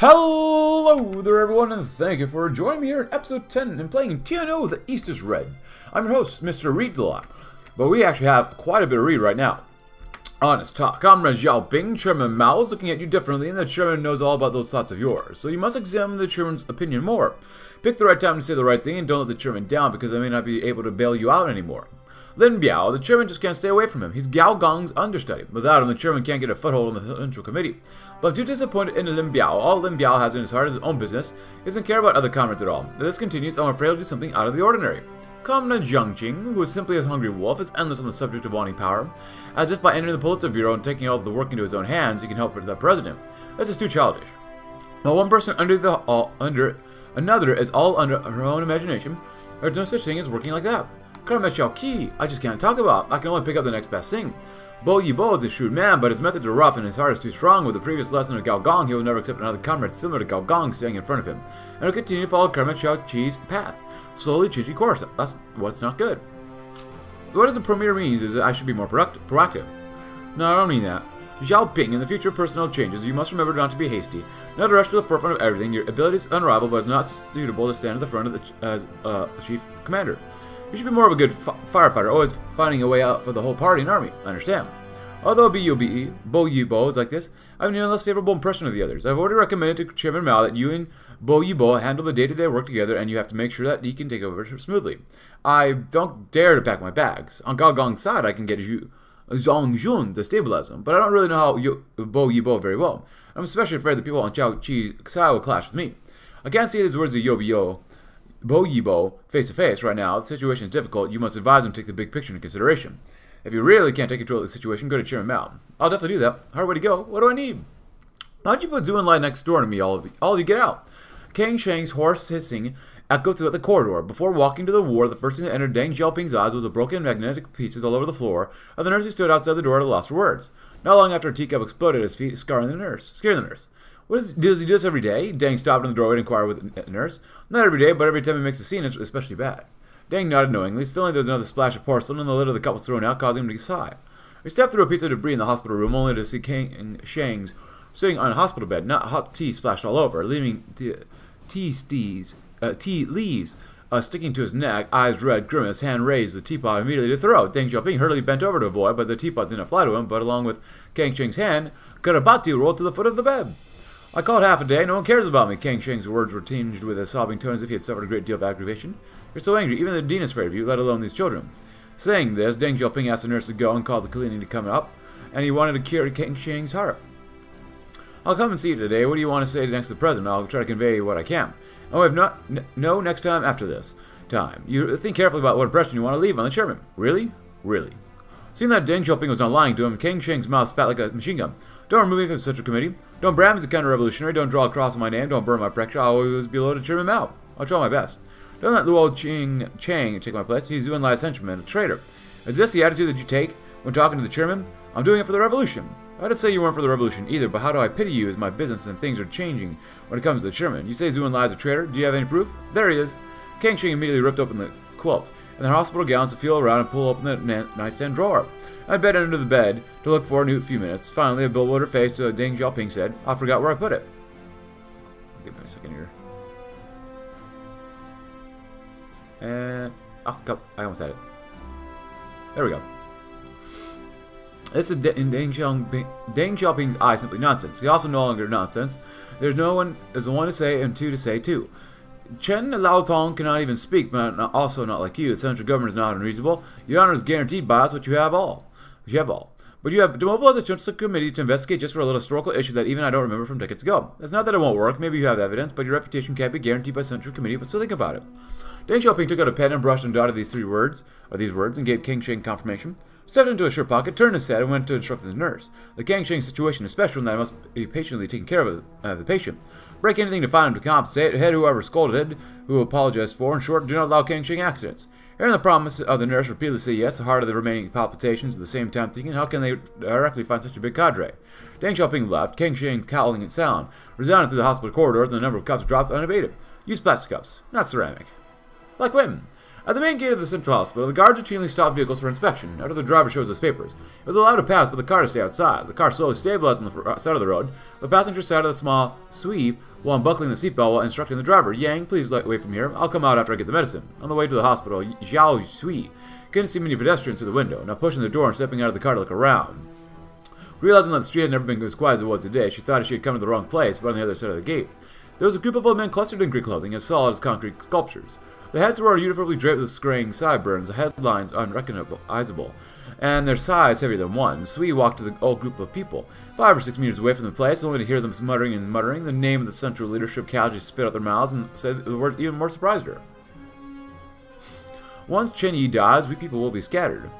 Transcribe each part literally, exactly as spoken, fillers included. Hello there everyone, and thank you for joining me here in episode ten and playing T N O, The East is Red. I'm your host, Mister Reads a Lot, but we actually have quite a bit of read right now. Honest talk, Comrade Yao Bing, Chairman Mao is looking at you differently, and the Chairman knows all about those thoughts of yours, so you must examine the Chairman's opinion more. Pick the right time to say the right thing and don't let the Chairman down because I may not be able to bail you out anymore. Lin Biao, the Chairman just can't stay away from him. He's Gao Gang's understudy. Without him, the Chairman can't get a foothold on the Central Committee. But I'm too disappointed in Lin Biao. All Lin Biao has in his heart is his own business. He doesn't care about other comrades at all. If this continues, I'm afraid he'll do something out of the ordinary. Comrade Jiang Qing, who is simply a hungry wolf, is endless on the subject of wanting power. As if by entering the Politburo and taking all the work into his own hands, he can help the President. This is too childish. While one person under the all under another is all under her own imagination, there's no such thing as working like that. Comrade Shaoqi, I just can't talk about. I can only pick up the next best thing. Bo Yibo is a shrewd man, but his methods are rough and his heart is too strong. With the previous lesson of Gao Gang, he will never accept another comrade similar to Gao Gang standing in front of him, and will continue to follow Comrade Shaoqi's path, slowly changing course. That's what's not good. What does the premier means is that I should be more productive. proactive. No, I don't mean that. Zhao Bing, in the future of personnel changes, you must remember not to be hasty, not to rush to the forefront of everything. Your ability is unrivaled, but it's not suitable to stand at the front of the ch as uh, chief commander. You should be more of a good f firefighter, always finding a way out for the whole party and army. I understand. Although B U B E, Bo Yibo is like this, I have an even less favorable impression of the others. I've already recommended to Chairman Mao that you and Bo Yibo handle the day-to-day work together, and you have to make sure that he can take over smoothly. I don't dare to pack my bags. On Gao Gang's side, I can get Zhu Zong Jun to stabilize him, but I don't really know how you, Bo Yibo very well. I'm especially afraid the people on Zhao Qi will clash with me. I can't see these words of Yobio. Bo Yibo, face to face right now, the situation is difficult. You must advise him to take the big picture into consideration. If you really can't take control of the situation, go to Chairman Mao. I'll definitely do that. Hard way to go. What do I need? Why don't you put Zhou Enlai next door to me, all of you, all of you get out? Kang Sheng's hoarse hissing echoed throughout the corridor. Before walking to the war, the first thing that entered Deng Xiaoping's eyes was a broken magnetic pieces all over the floor, and the nurse who stood outside the door at a loss for words. Not long after a teacup exploded at his feet, scaring the nurse. Scaring the nurse. What is, does he do this every day? Deng stopped in the doorway and inquired with the nurse. Not every day, but every time he makes a scene, it's especially bad. Deng nodded knowingly. Suddenly, there was another splash of porcelain, and the lid of the cup was thrown out, causing him to sigh. He stepped through a piece of debris in the hospital room, only to see Kang Sheng's sitting on a hospital bed, not hot tea splashed all over, leaving tea, tea, stees, uh, tea leaves uh, sticking to his neck. Eyes red, grimace, hand raised the teapot immediately to throw. Deng Xiaoping hurriedly bent over to avoid, but the teapot did not fly to him, but along with Kang Sheng's hand, Karabati rolled to the foot of the bed. I called half a day, no one cares about me. Kang Sheng's words were tinged with a sobbing tone as if he had suffered a great deal of aggravation. You're so angry, even the dean is afraid of you, let alone these children. Saying this, Deng Xiaoping asked the nurse to go and called the cleaning to come up, and he wanted to cure Kang Sheng's heart. I'll come and see you today. What do you want to say next to the president? I'll try to convey what I can. And we have not, n no next time after this time. You think carefully about what impression you want to leave on the chairman. Really? Really. Seeing that Deng Xiaoping was not lying to him, Kang Sheng's mouth spat like a machine gun. Don't remove me from such a committee. Don't brand me as a counter-revolutionary. Don't draw a cross on my name. Don't burn my pressure. I'll always be loyal to Chairman Mao. I'll try my best. Don't let Luo Ching Chang take my place. He's doing last henchman, a traitor. Is this the attitude that you take when talking to the chairman? I'm doing it for the revolution. I didn't say you weren't for the revolution either, but how do I pity you as my business and things are changing when it comes to the chairman? You say Zhou Enlai is a traitor. Do you have any proof? There he is. Kang Sheng immediately ripped open the quilt and their hospital gowns to feel around and pull open the nightstand drawer. I bent under the bed to look for a few minutes. Finally, a bewildered face to Deng Xiaoping said, I forgot where I put it. Give me a second here. And... oh, God, I almost had it. There we go. This is in Deng Xiaoping, Deng Xiaoping's eye simply nonsense. He also no longer nonsense. There's no one, there's one to say and two to say too. Chen Lao Tong cannot even speak, but also not like you. The central government is not unreasonable. Your honor is guaranteed by us what you have all. What you have all. But you have demobilized a central committee to investigate just for a little historical issue that even I don't remember from decades ago. It's not that it won't work. Maybe you have evidence, but your reputation can't be guaranteed by central committee, but still think about it. Deng Xiaoping took out a pen and brushed and dotted these three words, or these words, and gave Kang Sheng confirmation. Stepped into his shirt pocket, turned his head, and went to instruct the nurse. The Kang Sheng situation is special, and that I must be patiently taking care of uh, the patient. Break anything to find him to compensate. Head whoever scolded, who apologized for. In short, do not allow Kang Sheng accidents. Hearing the promise of the nurse repeatedly say yes, the heart of the remaining palpitations at the same time thinking, how can they directly find such a big cadre? Deng Xiaoping left, Kang Sheng cowling and sound, resounded through the hospital corridors, and the number of cups dropped unabated. Use plastic cups, not ceramic. Like when? At the main gate of the central hospital, the guards routinely stop vehicles for inspection after the driver shows his papers. It was allowed to pass, but the car to stay outside. The car slowly stabilized on the side of the road, the passenger side of the small sweep while unbuckling the seatbelt while instructing the driver, "Yang, please wait from here. I'll come out after I get the medicine." On the way to the hospital, Zhao Sui couldn't see many pedestrians through the window, now pushing the door and stepping out of the car to look around. Realizing that the street had never been as quiet as it was today, she thought she had come to the wrong place, but on the other side of the gate, there was a group of old men clustered in Greek clothing, as solid as concrete sculptures. The heads were uniformly draped with scraying sideburns, the headlines unrecognizable, and their sides heavier than one. Sui walked to the old group of people, five or six meters away from the place, only to hear them muttering and muttering. The name of the central leadership casually spit out their mouths and said the words even more surprised her. "Once Chen Yi dies, we people will be scattered."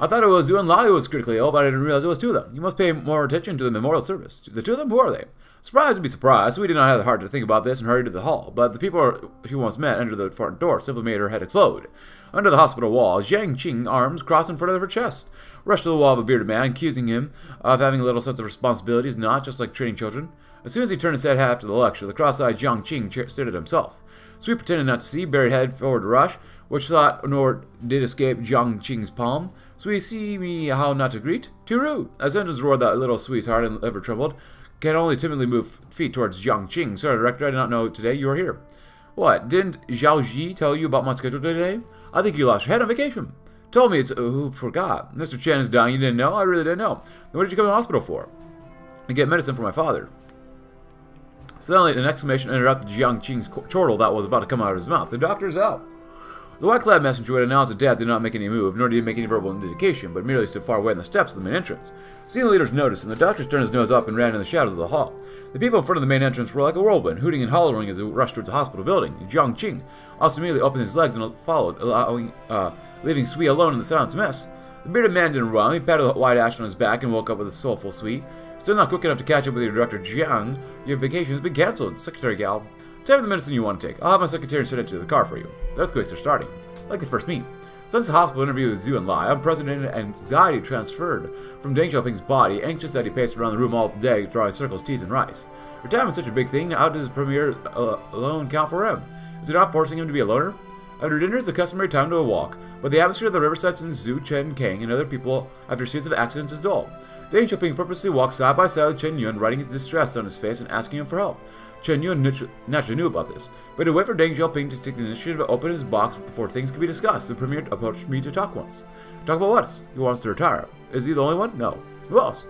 "I thought it was Zhou Enlai who was critically ill, but I didn't realize it was two of them. You must pay more attention to the memorial service. The two of them? Who are they?" Surprised to be surprised, Sui did not have the heart to think about this and hurried to the hall, but the people she once met under the front door simply made her head explode. Under the hospital wall, Jiang Qing, arms crossed in front of her chest, rushed to the wall of a bearded man, accusing him of having a little sense of responsibilities, not just like training children. As soon as he turned his head after the lecture, the cross-eyed Jiang Qing stared at himself. Sui pretended not to see, buried head forward to rush, which thought nor did escape Jiang Qing's palm. "Sui, see me how not to greet? Tiru!" A sentence roared that little Sui's heart and ever trembled. Can only timidly move feet towards Jiang Qing. "Sorry, Director, I did not know today you were here." "What, didn't Zhao Ji tell you about my schedule today?" "I think you lost your head on vacation." "Told me it's uh, who forgot. Mister Chen is dying, you didn't know?" "I really didn't know." "Then what did you come to the hospital for?" "To get medicine for my father." Suddenly, an exclamation interrupted Jiang Qing's chortle that was about to come out of his mouth. "The doctor's out." The white-clad messenger who had announced the death did not make any move, nor did he make any verbal indication, but merely stood far away on the steps of the main entrance. Seeing the leaders noticed, and the doctor turned his nose up and ran in the shadows of the hall. The people in front of the main entrance were like a whirlwind, hooting and hollering as they rushed towards the hospital building. Jiang Qing also immediately opened his legs and followed, allowing, uh, leaving Sui alone in the silence mess. The bearded man didn't run. He patted a white ash on his back and woke up with a soulful Sui. "Still not quick enough to catch up with your director, Jiang. Your vacation has been cancelled, Secretary Gao. Take the medicine you want to take. I'll have my secretary send it to the car for you. The earthquakes are starting, like the first meet." Since the hospital interview with Zhou Enlai, unprecedented anxiety transferred from Deng Xiaoping's body, anxious that he paced around the room all day, drawing circles, teas, and rice. Retirement is such a big thing. How does Premier uh, alone count for him? Is it not forcing him to be a loner? After dinner is the customary time to a walk, but the atmosphere of the riverside since Zhu, Chen, Kang, and other people after series of accidents is dull. Deng Xiaoping purposely walked side by side with Chen Yun, writing his distress on his face and asking him for help. Chen Yun naturally knew about this, but to wait for Deng Xiaoping to take the initiative to open his box before things could be discussed, the Premier approached me to talk once. Talk about what? He wants to retire. Is he the only one? No. Who else?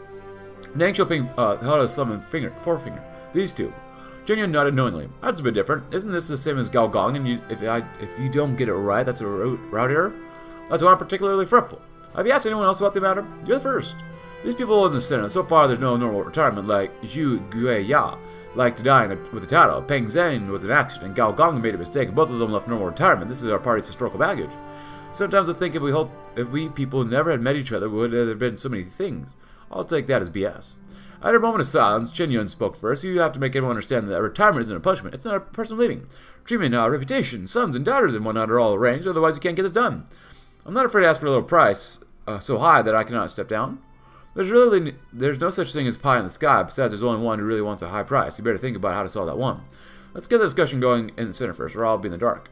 Deng Xiaoping uh, held his thumb and finger, forefinger. These two. Chen Yun nodded knowingly. "That's a bit different. Isn't this the same as Gao Gang, and you, if, I, if you don't get it right, that's a route, route error? That's why I'm particularly fretful. Have you asked anyone else about the matter? You're the first." These people in the Senate, so far there's no normal retirement like Zhu Gueya, like to die in a, with a title. Peng Zhen was an accident, Gao Gang made a mistake, and both of them left normal retirement. This is our party's historical baggage. Sometimes I think if we hope, if we people never had met each other, would there have been so many things? I'll take that as B S. At a moment of silence, Chen Yun spoke first. "You have to make everyone understand that retirement isn't a punishment. It's not a person leaving. Treatment, uh, reputation, sons and daughters and whatnot are all arranged, otherwise you can't get this done. I'm not afraid to ask for a little price uh, so high that I cannot step down. There's really there's no such thing as pie in the sky. Besides, there's only one who really wants a high price. You better think about how to solve that one. Let's get the discussion going in the center first, or I'll be in the dark."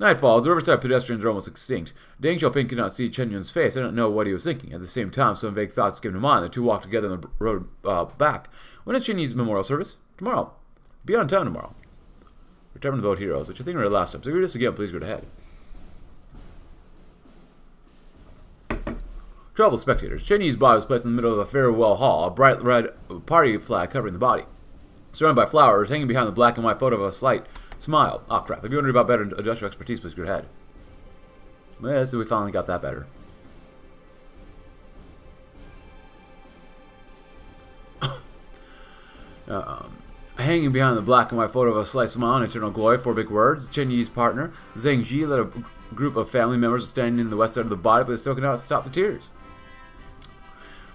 Night falls. The riverside pedestrians are almost extinct. Deng Xiaoping could not see Chen Yun's face. I don't know what he was thinking. At the same time, some vague thoughts came to mind. The two walked together on the road uh, back. When is Chen Yi's memorial service? Tomorrow. Be on time tomorrow. Return to vote heroes, which I think we read last time. So if you read this again, please go ahead. Troubled spectators. Chen Yi's body was placed in the middle of a farewell hall, a bright red party flag covering the body. Surrounded by flowers, hanging behind the black and white photo of a slight smile. Ah, oh, crap. If you want to read about better industrial expertise, please go ahead. Yeah, so we finally got that better. um, hanging behind the black and white photo of a slight smile and eternal glory, four big words. Chen Yi's partner, Zhang Ji, led a group of family members standing in the west side of the body, but they still could not stop the tears.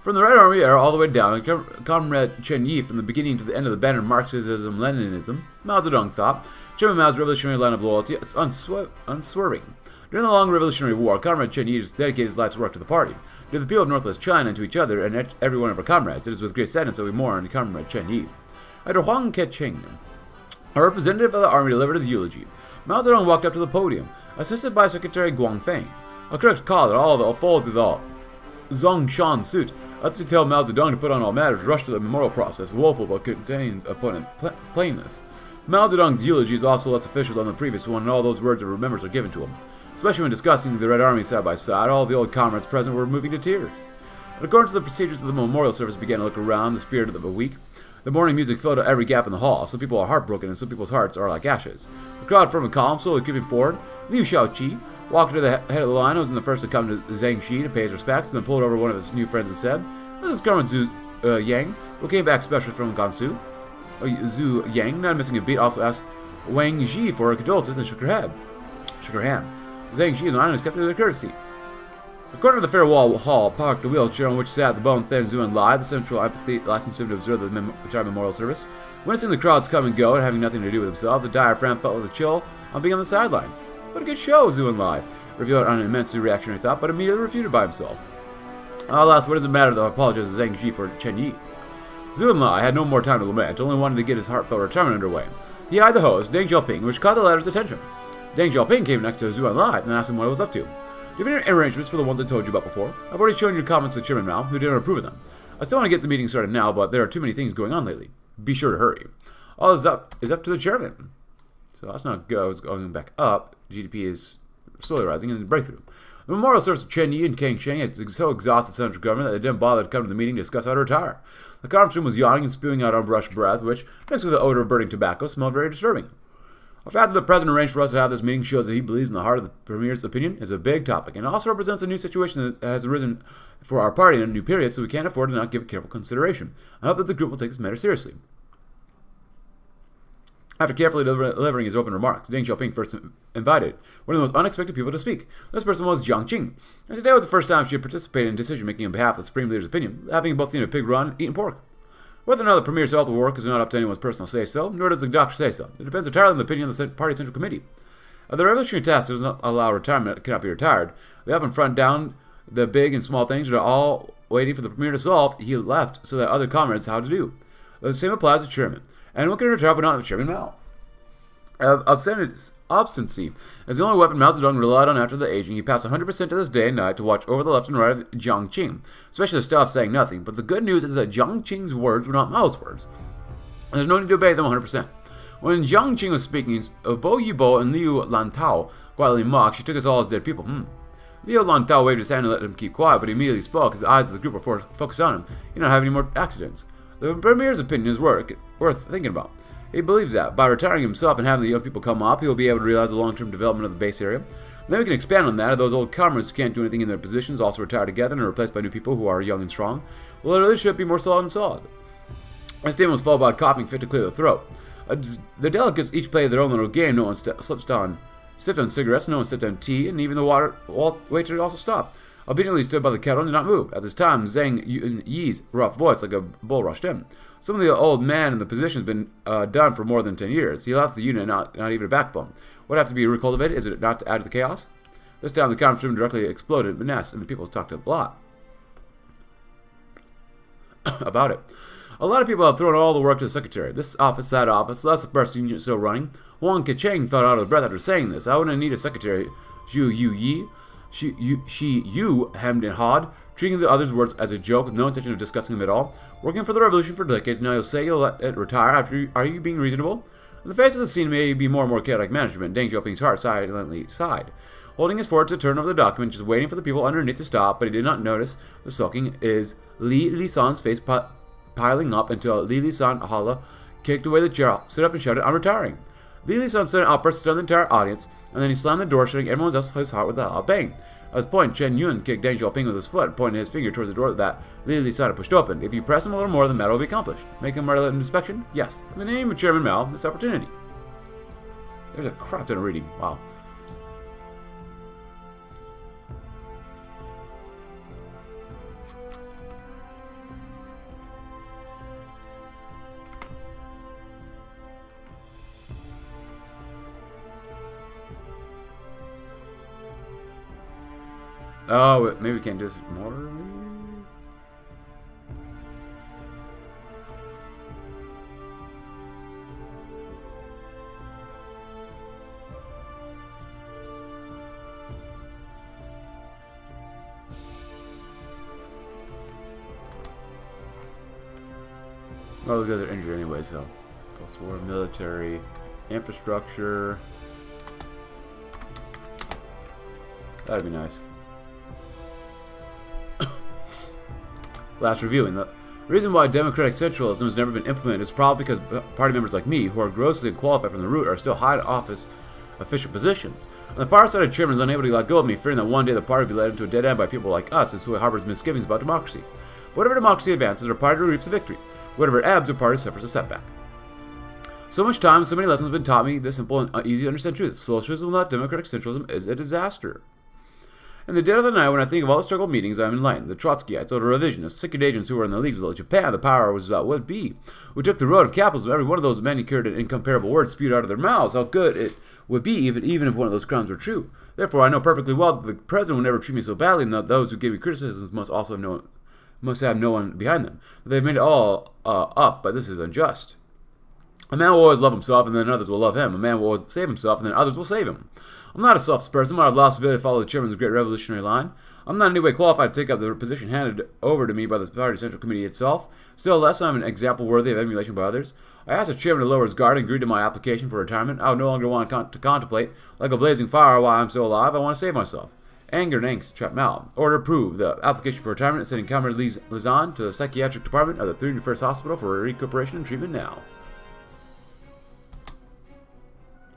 From the Red Army era all the way down, Comrade Chen Yi from the beginning to the end of the banner Marxism, Leninism, Mao Zedong thought, Chairman Mao's revolutionary line of loyalty is unswer unswerving. During the long Revolutionary War, Comrade Chen Yi dedicated his life's work to the party, to the people of Northwest China, and to each other and every one of our comrades. It is with great sadness that we mourn Comrade Chen Yi. After Huang Keqing, A representative of the army delivered his eulogy. Mao Zedong walked up to the podium, assisted by Secretary Guangfeng, a crooked collar, all the folds of the Zongshan suit. Let's tell Mao Zedong to put on all matters, rush to the memorial process, woeful but contains abundant pl plainness. Mao Zedong's eulogy is also less official than the previous one, and all those words of remembrance are given to him. Especially when discussing the Red Army side by side, all the old comrades present were moving to tears. According to the procedures of the memorial service, began to look around the spirit of the week. The morning music filled every gap in the hall. Some people are heartbroken, and some people's hearts are like ashes. The crowd formed a column, slowly creeping forward. Liu Shaoqi walked to the head of the line, who was the first to come to Zhang Ji to pay his respects, and then pulled over one of his new friends and said, "This is Colonel Zhu uh, Yang, who came back specially from Gansu." Uh, Zhu Yang, not missing a beat, also asked Wang Ji for her condolences and shook her head. Shook her hand. Zhang Ji and the line accepted their courtesy. According to the farewell hall, parked a wheelchair on which sat the bone-thin Zhou Enlai, the central empathy licensed him to observe the mem entire memorial service. Witnessing the crowds come and go and having nothing to do with himself, the diaphragm felt with a chill on being on the sidelines. "What a good show," Zhou Enlai revealed on an immensely reactionary thought, but immediately refuted by himself. Alas, what does it matter though? I apologize to Zhang Ji for Chen Yi. Zhou Enlai had no more time to lament, only wanted to get his heartfelt retirement underway. He eyed the host, Deng Xiaoping, which caught the latter's attention. Deng Xiaoping came next to Zhou Enlai and asked him what he was up to. "Do you have any arrangements for the ones I told you about before? I've already shown your comments to Chairman Mao, who didn't approve of them. I still want to get the meeting started now, but there are too many things going on lately. Be sure to hurry." All is up is up to the chairman. So that's not good. I was going back up. G D P is slowly rising in the breakthrough. The memorial service of Chen Yi and Kang Sheng had so exhausted central government that they didn't bother to come to the meeting to discuss how to retire. The conference room was yawning and spewing out unbrushed breath, which, mixed with the odor of burning tobacco, smelled very disturbing. The fact that the president arranged for us to have this meeting shows that he believes in the heart of the premier's opinion is a big topic, and it also represents a new situation that has arisen for our party in a new period, so we can't afford to not give it careful consideration. I hope that the group will take this matter seriously. After carefully delivering his open remarks, Deng Xiaoping first invited one of the most unexpected people to speak. This person was Jiang Qing, and today was the first time she had participated in decision-making on behalf of the Supreme Leader's opinion, having both seen a pig run and eaten pork. Whether or not the Premier's health work is not up to anyone's personal say-so, nor does the doctor say-so. It depends entirely on the opinion of the Party Central Committee. If the revolutionary task does not allow retirement, it cannot be retired. They up and front down the big and small things that are all waiting for the Premier to solve, he left so that other comrades how to do. The same applies to Chairman. And what can retire but not Chairman Mao? Obstinacy is the only weapon Mao Zedong relied on after the aging. He passed one hundred percent to this day and night to watch over the left and right of Jiang Qing, especially the staff saying nothing. But the good news is that Jiang Qing's words were not Mao's words. There's no need to obey them one hundred percent. When Jiang Qing was speaking, Bo Yibo and Liu Lantao quietly mocked. She took us all as dead people. Hmm. Liu Lantao waved his hand and let him keep quiet, but he immediately spoke. His eyes of the group were focused on him. He did not have any more accidents. The Premier's opinion is worth, worth thinking about. He believes that by retiring himself and having the young people come up, he'll be able to realize the long-term development of the base area. Then we can expand on that. If those old comrades who can't do anything in their positions also retire together and are replaced by new people who are young and strong, well, it really should be more solid and solid. This statement was followed by a coughing fit to clear the throat. Uh, the delegates each played their own little game. No one slipped on, sipped on cigarettes, no one sipped on tea, and even the water waiter also stopped. Obediently stood by the kettle and did not move. At this time, Zhang Yi's rough voice, like a bull, rushed in. Some of the old man in the position has been uh, done for more than ten years. He left the unit, not, not even a backbone. What have to be recultivated? Is it not to add to the chaos? This time, the conference room directly exploded in menace, and the people talked a lot about it. A lot of people have thrown all the work to the secretary. This office, that office, that's the first unit still running. Huang Keqing fell out of breath after saying this. I wouldn't need a secretary, Zhu Yi. She you, she, you hemmed and hawed, treating the others' words as a joke with no intention of discussing them at all. Working for the revolution for decades, now you'll say you'll let it retire after you, are you being reasonable? In the face of the scene may be more and more chaotic management, Deng Xiaoping's heart silently sighed. Holding his forward to turn over the document, just waiting for the people underneath to stop, but he did not notice the sulking is Li Lisan's face pi piling up until Li Lisan Hala kicked away the chair, stood up and shouted, "I'm retiring." Li Lisan's sudden outburst stunned the entire audience, and then he slammed the door, shutting everyone else's heart with a loud bang. At this point, Chen Yun kicked Deng Xiaoping with his foot, pointing his finger towards the door that Li Lisan had pushed open. If you press him a little more, the matter will be accomplished. Make him write an inspection? Yes. In the name of Chairman Mao, this opportunity. There's a crap ton of reading. Wow. Oh, maybe we can just more. Well, the guys are injured anyway, so. Post war military, infrastructure. That'd be nice. Last review. In the reason why democratic centralism has never been implemented is probably because party members like me, who are grossly unqualified from the root, are still high to office official positions. On the far side, a chairman is unable to let go of me, fearing that one day the party will be led into a dead end by people like us, and so it harbors misgivings about democracy. Whatever democracy advances, our party reaps a victory. Whatever ebbs, our party suffers a setback. So much time, so many lessons have been taught me this simple and easy to understand truth. Socialism, not democratic centralism, is a disaster. In the dead of the night, when I think of all the struggle meetings, I am enlightened. The Trotskyites, older revisionists, secret agents who were in the leagues with Japan, the power was about would be. We took the road of capitalism. Every one of those manicured and incomparable words spewed out of their mouths. How good it would be, even even if one of those crimes were true. Therefore, I know perfectly well that the president will never treat me so badly, and that those who give me criticisms must also have no one, must have no one behind them. They've made it all uh, up, but this is unjust. A man will always love himself, and then others will love him. A man will always save himself, and then others will save him. I'm not a selfish person, but I've lost the ability to follow the chairman's great revolutionary line. I'm not in any way qualified to take up the position handed over to me by the party central committee itself. Still less, I'm an example worthy of emulation by others. I asked the chairman to lower his guard and agreed to my application for retirement. I would no longer want to, con to contemplate, like a blazing fire, while I'm still alive. I want to save myself. Anger and angst trapped Mao. Order approved. The application for retirement is sending Comrade Lisan to the psychiatric department of the three hundred first Hospital for recuperation and treatment now.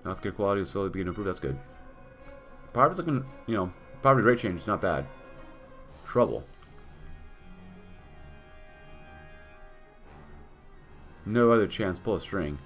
Healthcare quality is slowly beginning to improve. That's good. Poverty's looking, you know, poverty rate change is not bad. Trouble. No other chance. Pull a string.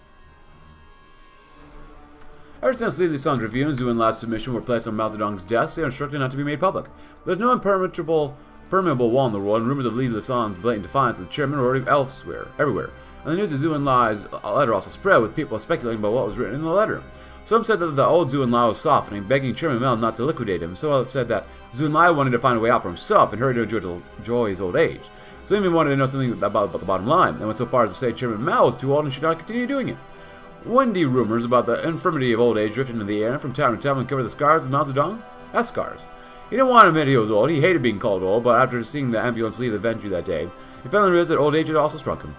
Ever since Li Lisan's review and Zhou Enlai's submission were placed on Mao Zedong's desk, they are instructed not to be made public. There's no impermeable, permeable wall in the world, and rumors of Li Lisan's blatant defiance of the chairman were already elsewhere, everywhere. And the news of Zhou Enlai's letter also spread, with people speculating about what was written in the letter. Some said that the old Zhou Enlai was softening, begging Chairman Mao not to liquidate him. So others said that Zhou Enlai wanted to find a way out for himself and hurried to enjoy his old age. Some even wanted to know something about, about the bottom line, and went so far as to say Chairman Mao was too old and should not continue doing it. Windy rumors about the infirmity of old age drifted into the air from time to time and covered the scars of Mao Zedong as scars. He didn't want to admit he was old. He hated being called old, but after seeing the ambulance leave the venue that day, he finally realized that old age had also struck him.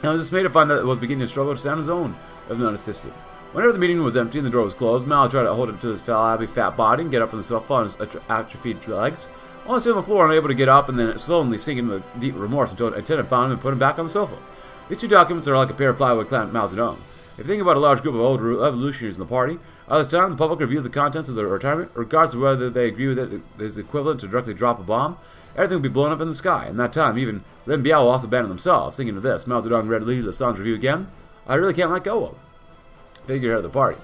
And I was dismayed to find that it was beginning to struggle to stand his own, if not assisted. Whenever the meeting was empty and the door was closed, Mao tried to hold up to his flabby fat body and get up from the sofa on his atrophied legs. Only sitting on the floor, unable to get up, and then slowly sinking with deep remorse until a tenant found him and put him back on the sofa. These two documents are like a pair of plywood clamped Mao Zedong. If you think about a large group of old revolutionaries in the party, at this time the public review the contents of their retirement, regardless of whether they agree with it is equivalent to directly drop a bomb, everything would be blown up in the sky. In that time, even Lin Biao will also abandon themselves. Thinking of this, Mao Zedong read Li Lisan's review again. I really can't let go of. Figure out of the party.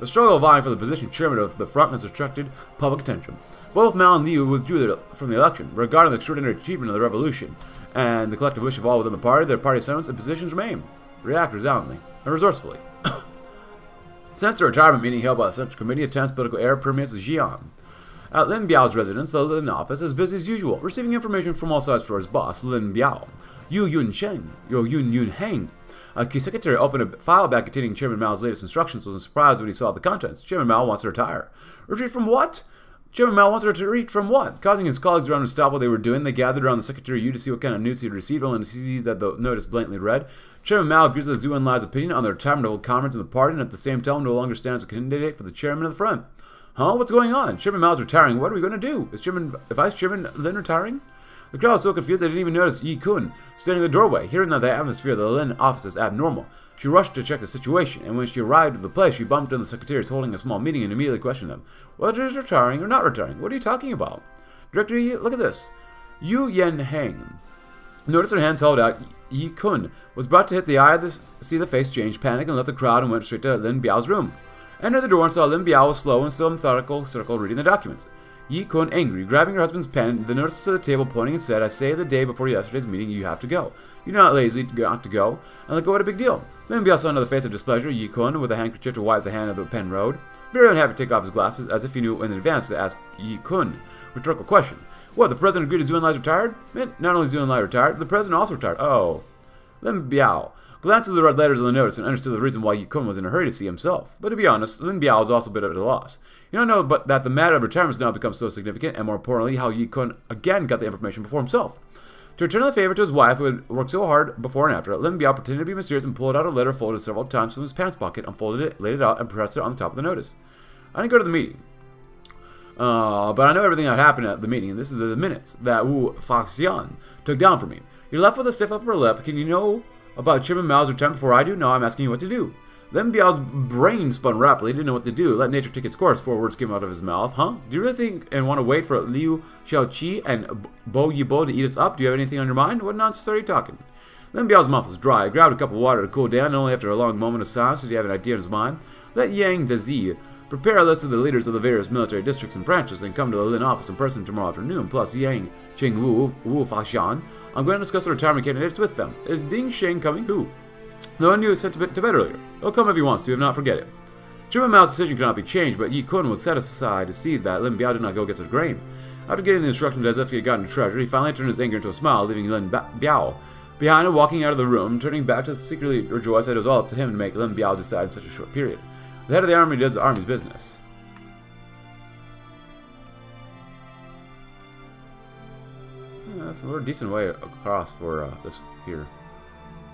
The struggle vying for the position chairman of the front has attracted public attention. Both Mao and Liu withdrew from the election, regarding the extraordinary achievement of the revolution, and the collective wish of all within the party, their party sentiments and positions remain. React resoundingly and resourcefully. Since the retirement meeting held by the Central Committee, a tense political air permeates Xi'an. At Lin Biao's residence, the Lin office is busy as usual, receiving information from all sides for his boss, Lin Biao. Yu Yun Chen, Yu Yun Yun Heng. A key secretary opened a file bag containing Chairman Mao's latest instructions, was surprised when he saw the contents. Chairman Mao wants to retire. Retreat from what? Chairman Mao wants to retreat from what? Causing his colleagues around him to stop what they were doing, they gathered around the Secretary Yu to see what kind of news he had received, only to see that the notice blatantly read. Chairman Mao agrees with Zhou Enlai's opinion on the retirement of old comrades in the party, and at the same time no longer stands as a candidate for the chairman of the front. Huh? What's going on? Chairman Mao's retiring. What are we going to do? Is Chairman, Vice Chairman Lin retiring? The crowd was so confused they didn't even notice Yi Kun standing in the doorway. Hearing that the atmosphere of the Lin office is abnormal, she rushed to check the situation, and when she arrived at the place, she bumped into the secretaries holding a small meeting and immediately questioned them. Whether he's retiring or not retiring, what are you talking about? Director Yi, look at this. Yu Yen Heng. Notice her hands held out. Yi Kun was brought to hit the eye of the, see the face change, panic, and left the crowd and went straight to Lin Biao's room. Entered the door and saw Lin Biao was slow and still in methodical circle reading the documents. Yi Kun, angry, grabbing her husband's pen, the notice to the table, pointing and said, I say the day before yesterday's meeting, you have to go. You're not lazy not to go. And look, what a big deal. Lin Biao saw another face of displeasure. Yi Kun, with a handkerchief to wipe the hand of the pen, rode. Very unhappy to take off his glasses, as if he knew in advance to ask Yi Kun rhetorical question. What, the president agreed to Zhou Enlai's retired? Man, not only Zhou Enlai retired, but the president also retired. Oh. Lin Biao glanced at the red letters on the notice and understood the reason why Yi Kun was in a hurry to see himself. But to be honest, Lin Biao was also a bit at a loss. You don't know but that the matter of retirement has now become so significant, and more importantly, how Yi Kun again got the information before himself. To return the favor to his wife who had worked so hard before and after, Lin Biao pretended to be mysterious and pulled out a letter folded several times from his pants pocket, unfolded it, laid it out, and pressed it on the top of the notice. I didn't go to the meeting. Uh, but I know everything that happened at the meeting, and this is the minutes that Wu Faxian took down for me. He left with a stiff upper lip. Can you know about Chairman Mao's return before I do? Now I'm asking you what to do. Then Biao's brain spun rapidly. He didn't know what to do. Let nature take its course. Four words came out of his mouth. Huh? Do you really think and want to wait for Liu Shaoqi and Bo Yibo to eat us up? Do you have anything on your mind? What nonsense are you talking? Then Biao's mouth was dry. He grabbed a cup of water to cool down, and only after a long moment of silence did he have an idea in his mind. Let Yang Dazi prepare a list of the leaders of the various military districts and branches and come to the Lin office in person tomorrow afternoon, plus Yang Cheng Wu, Wu Faxian. I'm going to discuss the retirement candidates with them. Is Ding Sheng coming? Who? The one you sent to bed earlier. He'll come if he wants to, if not, forget it. Chairman Mao's decision could not be changed, but Yi Kun was satisfied to see that Lin Biao did not go against his grain. After getting the instructions as if he had gotten a treasure, he finally turned his anger into a smile, leaving Lin Biao behind and walking out of the room, turning back to secretly rejoice that it was all up to him to make Lin Biao decide in such a short period. The head of the army does the army's business. Yeah, that's a decent way across for uh, this here.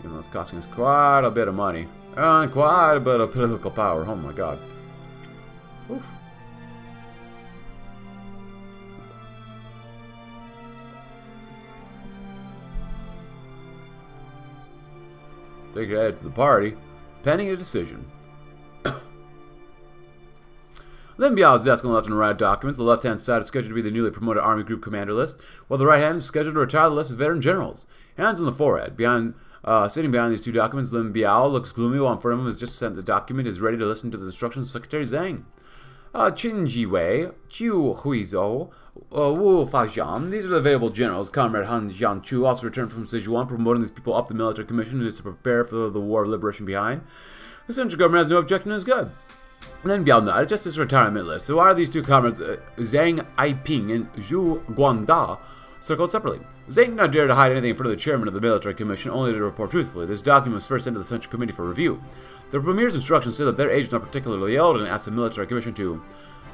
Even though it's costing us quite a bit of money. And quite a bit of political power. Oh my god. Oof. Big head to the party. Pending a decision. Lin Biao's desk on the left and right of documents. The left-hand side is scheduled to be the newly promoted Army Group Commander list, while the right hand is scheduled to retire the list of veteran generals. Hands on the forehead. Behind, uh, sitting behind these two documents, Lin Biao looks gloomy while in front of him has just sent the document is ready to listen to the instructions of Secretary Zhang. Uh, Qin Jiwei, Qiu Huizhou, uh, Wu Faxian, these are the available generals. Comrade Han Jiangchu also returned from Sichuan, promoting these people up the military commission is to prepare for the war of liberation behind. The central government has no objection and is good. Lin Biao nodded, just his retirement list. So why are these two comrades, uh, Zhang Aiping and Zhu Guanda, circled separately? Zhang did not dare to hide anything in front of the chairman of the military commission, only to report truthfully. This document was first sent to the Central Committee for review. The premier's instructions said that their age is not particularly old and asked the military commission to...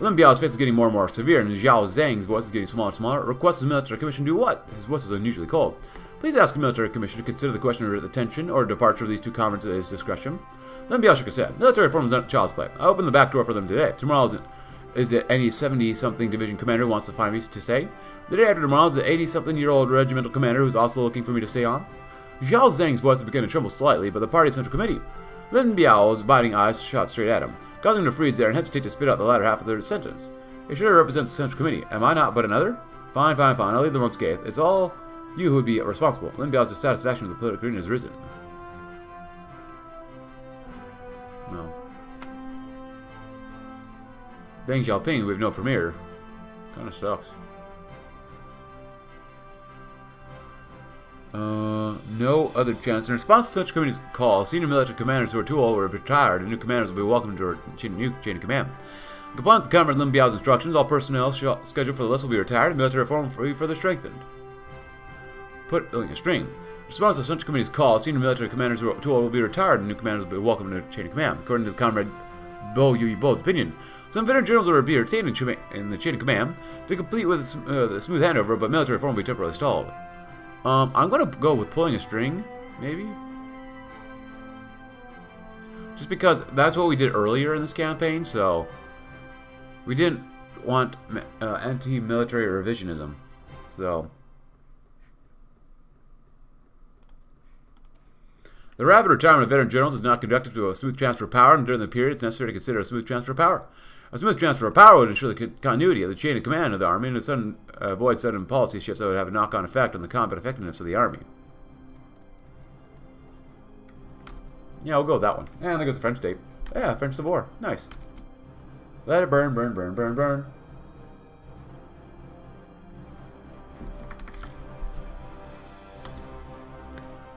Lin Biao's face is getting more and more severe, and Zhao Zhang's voice is getting smaller and smaller. Requests the military commission to do what? His voice was unusually cold. Please ask the military commission to consider the question of retention or departure of these two comrades at his discretion. Lin Biao shook his head. Military reform is not child's play. I opened the back door for them today. Tomorrow is, is it any seventy-something division commander who wants to find me to stay? The day after tomorrow is the eighty-something-year-old regimental commander who is also looking for me to stay on. Zhao Zhang's voice began to tremble slightly, but the party's central committee. Lin Biao's biting eyes shot straight at him, causing him to freeze there and hesitate to spit out the latter half of their sentence. It surely represents the central committee. Am I not but another? Fine, fine, fine. I'll leave the one scathed. It's all... you who would be responsible. Lin Biao's dissatisfaction with the political arena has risen. No. Deng Xiaoping, we have no premier. Kinda sucks. Uh, no other chance. In response to such committee's call, senior military commanders who are too old were retired, and new commanders will be welcomed to our new chain of command. In compliance with Comrade Lin Biao's instructions, all personnel scheduled for the list will be retired, and military reform will be further strengthened. Put in a string. In response to the Central Committee's call, senior military commanders who are too old will be retired and new commanders will be welcomed to the chain of command. According to Comrade Bo Yibo's opinion, some veteran generals will be retained in the chain of command to complete with uh, the smooth handover, but military reform will be temporarily stalled. Um, I'm going to go with pulling a string, maybe? Just because that's what we did earlier in this campaign, so we didn't want uh, anti-military revisionism. So... the rapid retirement of veteran generals is not conductive to a smooth transfer of power, and during the period, it's necessary to consider a smooth transfer of power. A smooth transfer of power would ensure the continuity of the chain of command of the army, and a sudden, uh, avoid sudden policy shifts that would have a knock-on effect on the combat effectiveness of the army. Yeah, we'll go with that one. And there goes the French date. Yeah, French Civil War. Nice. Let it burn, burn, burn, burn, burn.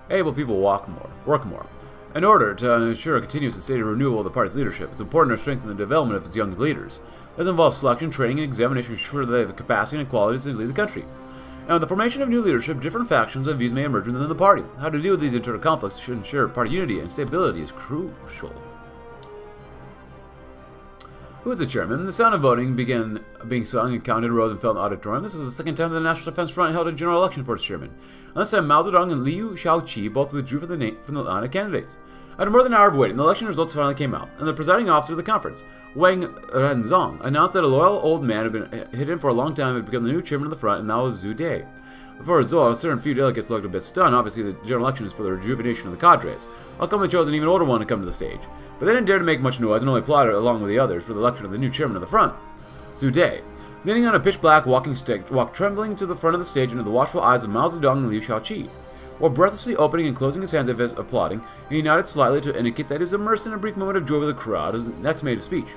Able people walk more, work more. In order to ensure a continuous and steady renewal of the party's leadership, it's important to strengthen the development of its young leaders. This involves selection, training, and examination to ensure that they have the capacity and qualities to lead the country. Now, in the formation of new leadership, different factions and views may emerge within the party. How to deal with these internal conflicts should ensure party unity and stability is crucial. who was the chairman, the sound of voting began being sung and counted rose and fell in the auditorium. This was the second time the National Defense Front held a general election for its chairman. On this time, Mao Zedong and Liu Shaoqi both withdrew from the, from the line of candidates. After more than an hour of waiting, the election results finally came out, and the presiding officer of the conference, Wang Renzong, announced that a loyal old man had been hidden for a long time and had become the new chairman of the front, and that was Zhu De. Before his result, a certain few delegates looked a bit stunned. Obviously, the general election is for the rejuvenation of the cadres. Alcombe chose an even older one to come to the stage, but they didn't dare to make much noise and only plotted along with the others for the election of the new chairman of the front, Zhu De. Leaning on a pitch-black walking stick, walked trembling to the front of the stage under the watchful eyes of Mao Zedong and Liu Shaoqi. While breathlessly opening and closing his hands as if applauding, he nodded slightly to indicate that he was immersed in a brief moment of joy with the crowd as next made a speech.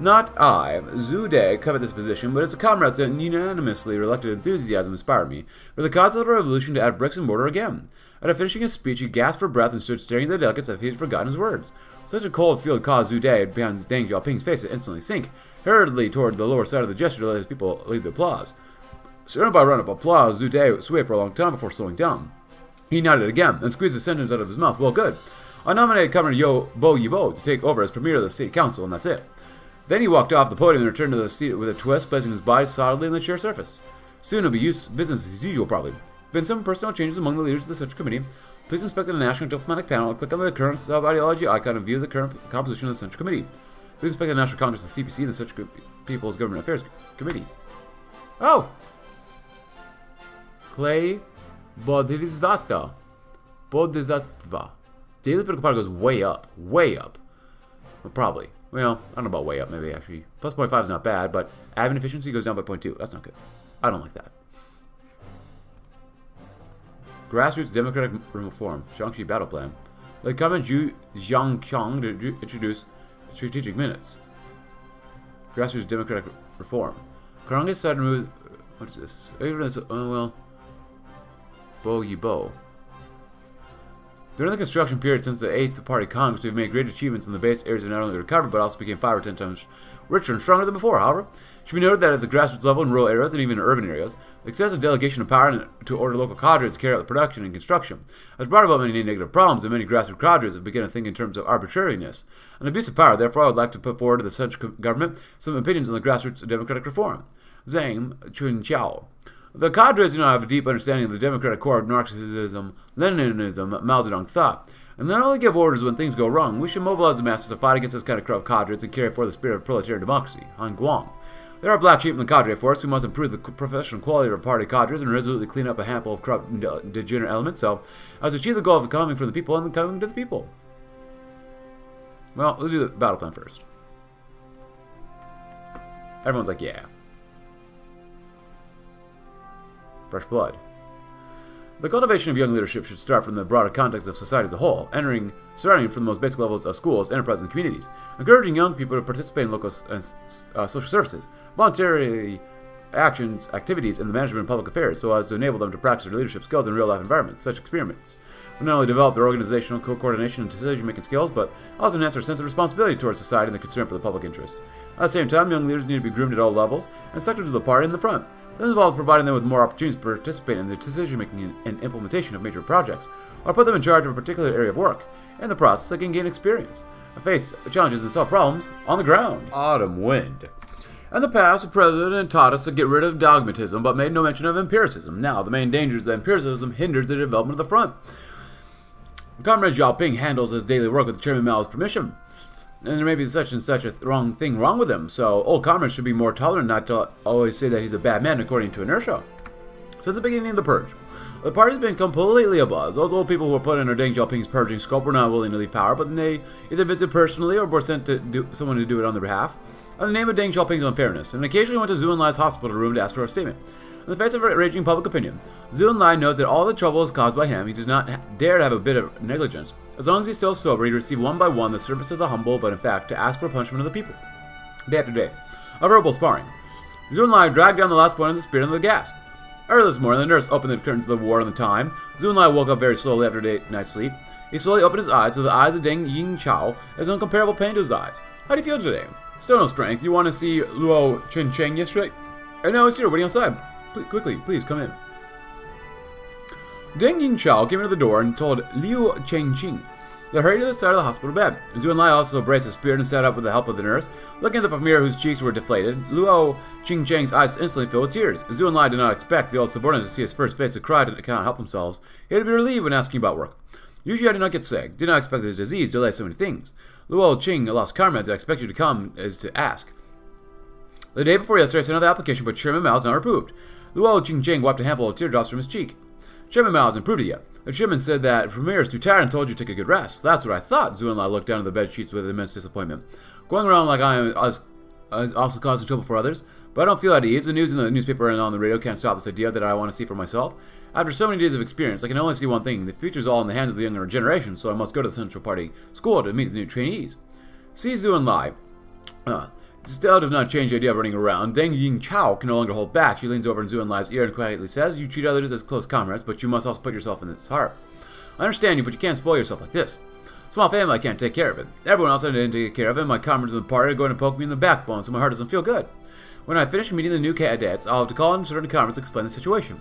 Not I, Zhu De, covet this position, but it's the comrades that unanimously elected enthusiasm inspired me, for the cause of the revolution to add bricks and mortar again. After finishing his speech, he gasped for breath and stood staring at the delegates as if he had forgotten his words. Such a cold field caused Zhu De behind Deng Xiaoping's face to instantly sink, hurriedly toward the lower side of the gesture to let his people lead the applause. Surrounded by a round of applause, Zhu De swayed for a long time before slowing down. He nodded again, and squeezed the sentence out of his mouth. Well, good. I nominated Comrade Yo Bo Yibo to take over as Premier of the State Council, and that's it. Then he walked off the podium and returned to the seat with a twist, placing his body solidly on the chair surface. Soon it'll be use, business as usual, probably. Been some personal changes among the leaders of the Central Committee. Please inspect the National Diplomatic Panel and click on the current sub-ideology icon and view the current composition of the Central Committee. Please inspect the National Congress of the C P C and the Central People's Government Affairs Committee. Oh! Clay... Bodhisattva. Bodhisattva. Daily political power goes way up. Way up. Well, probably. Well, I don't know about way up, maybe actually. Plus zero point five is not bad, but admin efficiency goes down by zero point two. That's not good. I don't like that. Grassroots Democratic Reform. Shaanxi Battle Plan. The government Zhu Zhangqiang to introduce strategic minutes. Grassroots Democratic Reform. Congress decided to remove. What is this? Oh, well. Bo Yibo. During the construction period since the eighth Party Congress, we've made great achievements in the base areas of not only recovered, but also became five or ten times richer and stronger than before. However, it should be noted that at the grassroots level in rural areas and even in urban areas, the excessive delegation of power to order local cadres to carry out the production and construction has brought about many negative problems, and many grassroots cadres have begun to think in terms of arbitrariness and abuse of power. Therefore, I would like to put forward to the central government some opinions on the grassroots democratic reform. Zhang Chunqiao. The cadres do not have a deep understanding of the democratic core of Marxism, Leninism, Mao Zedong thought, and they only give orders when things go wrong. We should mobilize the masses to fight against this kind of corrupt cadres and carry forth the spirit of proletarian democracy. Han Guang. There are black sheep in the cadre force. We must improve the professional quality of our party cadres and resolutely clean up a handful of corrupt and de degenerate elements, so as to achieve the goal of coming from the people and coming to the people. Well, we'll do the battle plan first. Everyone's like, yeah. Fresh blood. The cultivation of young leadership should start from the broader context of society as a whole, entering, starting from the most basic levels of schools, enterprises, and communities, encouraging young people to participate in local uh, social services, voluntary actions, activities, and the management of public affairs, so as to enable them to practice their leadership skills in real-life environments. Such experiments will not only develop their organizational co-coordination and decision-making skills, but also enhance their sense of responsibility towards society and the concern for the public interest. At the same time, young leaders need to be groomed at all levels and sectors of the party in the front. This involves providing them with more opportunities to participate in the decision-making and implementation of major projects, or put them in charge of a particular area of work. In the process, they can gain experience, face challenges, and solve problems on the ground. Autumn wind. In the past, the president taught us to get rid of dogmatism, but made no mention of empiricism. Now, the main danger is that empiricism hinders the development of the front. Comrade Xiaoping handles his daily work with Chairman Mao's permission. And there may be such and such a th wrong thing wrong with him, so old comrades should be more tolerant, not to always say that he's a bad man according to inertia. Since the beginning of the purge, the party's been completely abuzz. Those old people who were put under Deng Xiaoping's purging scope were not willing to leave power, but then they either visited personally or were sent to do someone to do it on their behalf. In the name of Deng Xiaoping's unfairness, and occasionally went to Zhou Enlai's hospital room to ask for a statement. In the face of raging public opinion, Zhou Enlai knows that all the trouble is caused by him. He does not dare to have a bit of negligence. As long as he's still sober, he'd receive one by one the service of the humble, but in fact, to ask for punishment of the people. Day after day, a verbal sparring. Zhou Enlai dragged down the last point of the spear into the gas. Early this morning, the nurse opened the curtains of the ward on the time. Zhou Enlai woke up very slowly after day night's sleep. He slowly opened his eyes, so the eyes of Deng Yingchao is incomparable pain to his eyes. How do you feel today? Still no strength. You want to see Luo Ching Chang yesterday? And now he's here, waiting outside. Please, quickly, please come in. Deng Yingchao came into the door and told Liu Chengqing They hurried to the side of the hospital bed. Zhou Enlai also braced a spear and sat up with the help of the nurse. Looking at the premier whose cheeks were deflated, Luo Ching Chang's eyes instantly filled with tears. Zhou Enlai did not expect the old subordinate to see his first face and cried and could not help themselves. He had been relieved when asking about work. Usually I did not get sick, did not expect this disease to delay so many things. Luo Ching lost karma to expect you to come is to ask. The day before yesterday I sent out the application, but Chairman Mao is not approved. Luo Qingjing wiped a handful of teardrops from his cheek. Chairman Mao hasn't approved it yet. The chairman said that Premier is too tired and told you to take a good rest. That's what I thought. Zhou Enlai looked down at the bed sheets with immense disappointment. Going around like I am is also causing trouble for others, but I don't feel at ease. The news in the newspaper and on the radio can't stop this idea that I want to see for myself. After so many days of experience, I can only see one thing. The future's all in the hands of the younger generation, so I must go to the Central Party school to meet the new trainees. See Zhou Enlai. Uh, still does not change the idea of running around. Deng Yingchao can no longer hold back. She leans over in Zhu Enlai's ear and quietly says, you treat others as close comrades, but you must also put yourself in its heart. I understand you, but you can't spoil yourself like this. Small family, I can't take care of it. Everyone else I didn't take care of it. My comrades in the party are going to poke me in the backbone, so my heart doesn't feel good. When I finish meeting the new cadets, I'll have to call in certain comrades to explain the situation.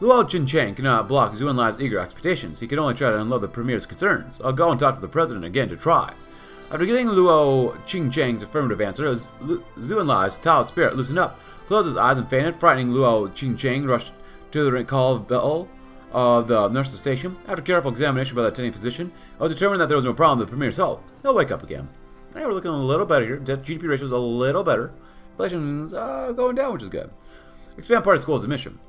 Luo Jincheng cannot block Zhu Enlai's eager expectations. He can only try to unload the Premier's concerns. I'll go and talk to the President again to try. After getting Luo Qingjang's affirmative answer, Zhu Enlai's tired spirit loosened up, closed his eyes and fainted. Frightening Luo Qingjang rushed to the call of bell of the nurse's station. After careful examination by the attending physician, it was determined that there was no problem with the Premier's health. He'll wake up again. Hey, we're looking a little better here. G D P ratio is a little better. Inflation's uh, going down, which is good. Expand party school's admission.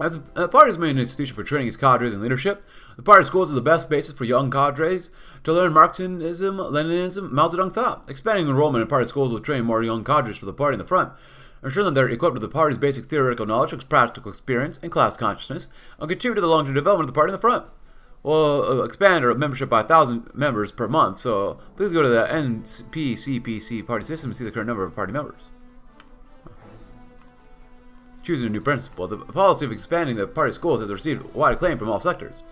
As the party's main institution for training its cadres in leadership, the party schools are the best basis for young cadres to learn Marxism, Leninism, Mao Zedong thought. Expanding enrollment in party schools will train more young cadres for the party in the front, ensuring that they're equipped with the party's basic theoretical knowledge, practical experience, and class consciousness, and contribute to the long-term development of the party in the front. We'll expand our membership by one thousand members per month, so please go to the N P C P C party system to see the current number of party members. Choosing a new principle. The policy of expanding the party schools has received wide acclaim from all sectors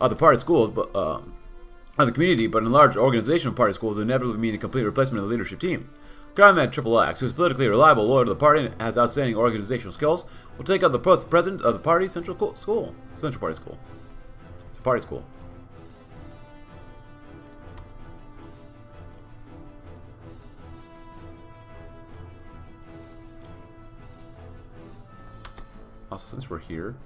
of the party schools, but uh, of the community, but an enlarged organization of party schools would inevitably mean a complete replacement of the leadership team. Comrade Triple X, who is politically reliable, loyal to the party, and has outstanding organizational skills, will take up the post of president of the party central school. Central party school. It's a party school. Also, since we're here,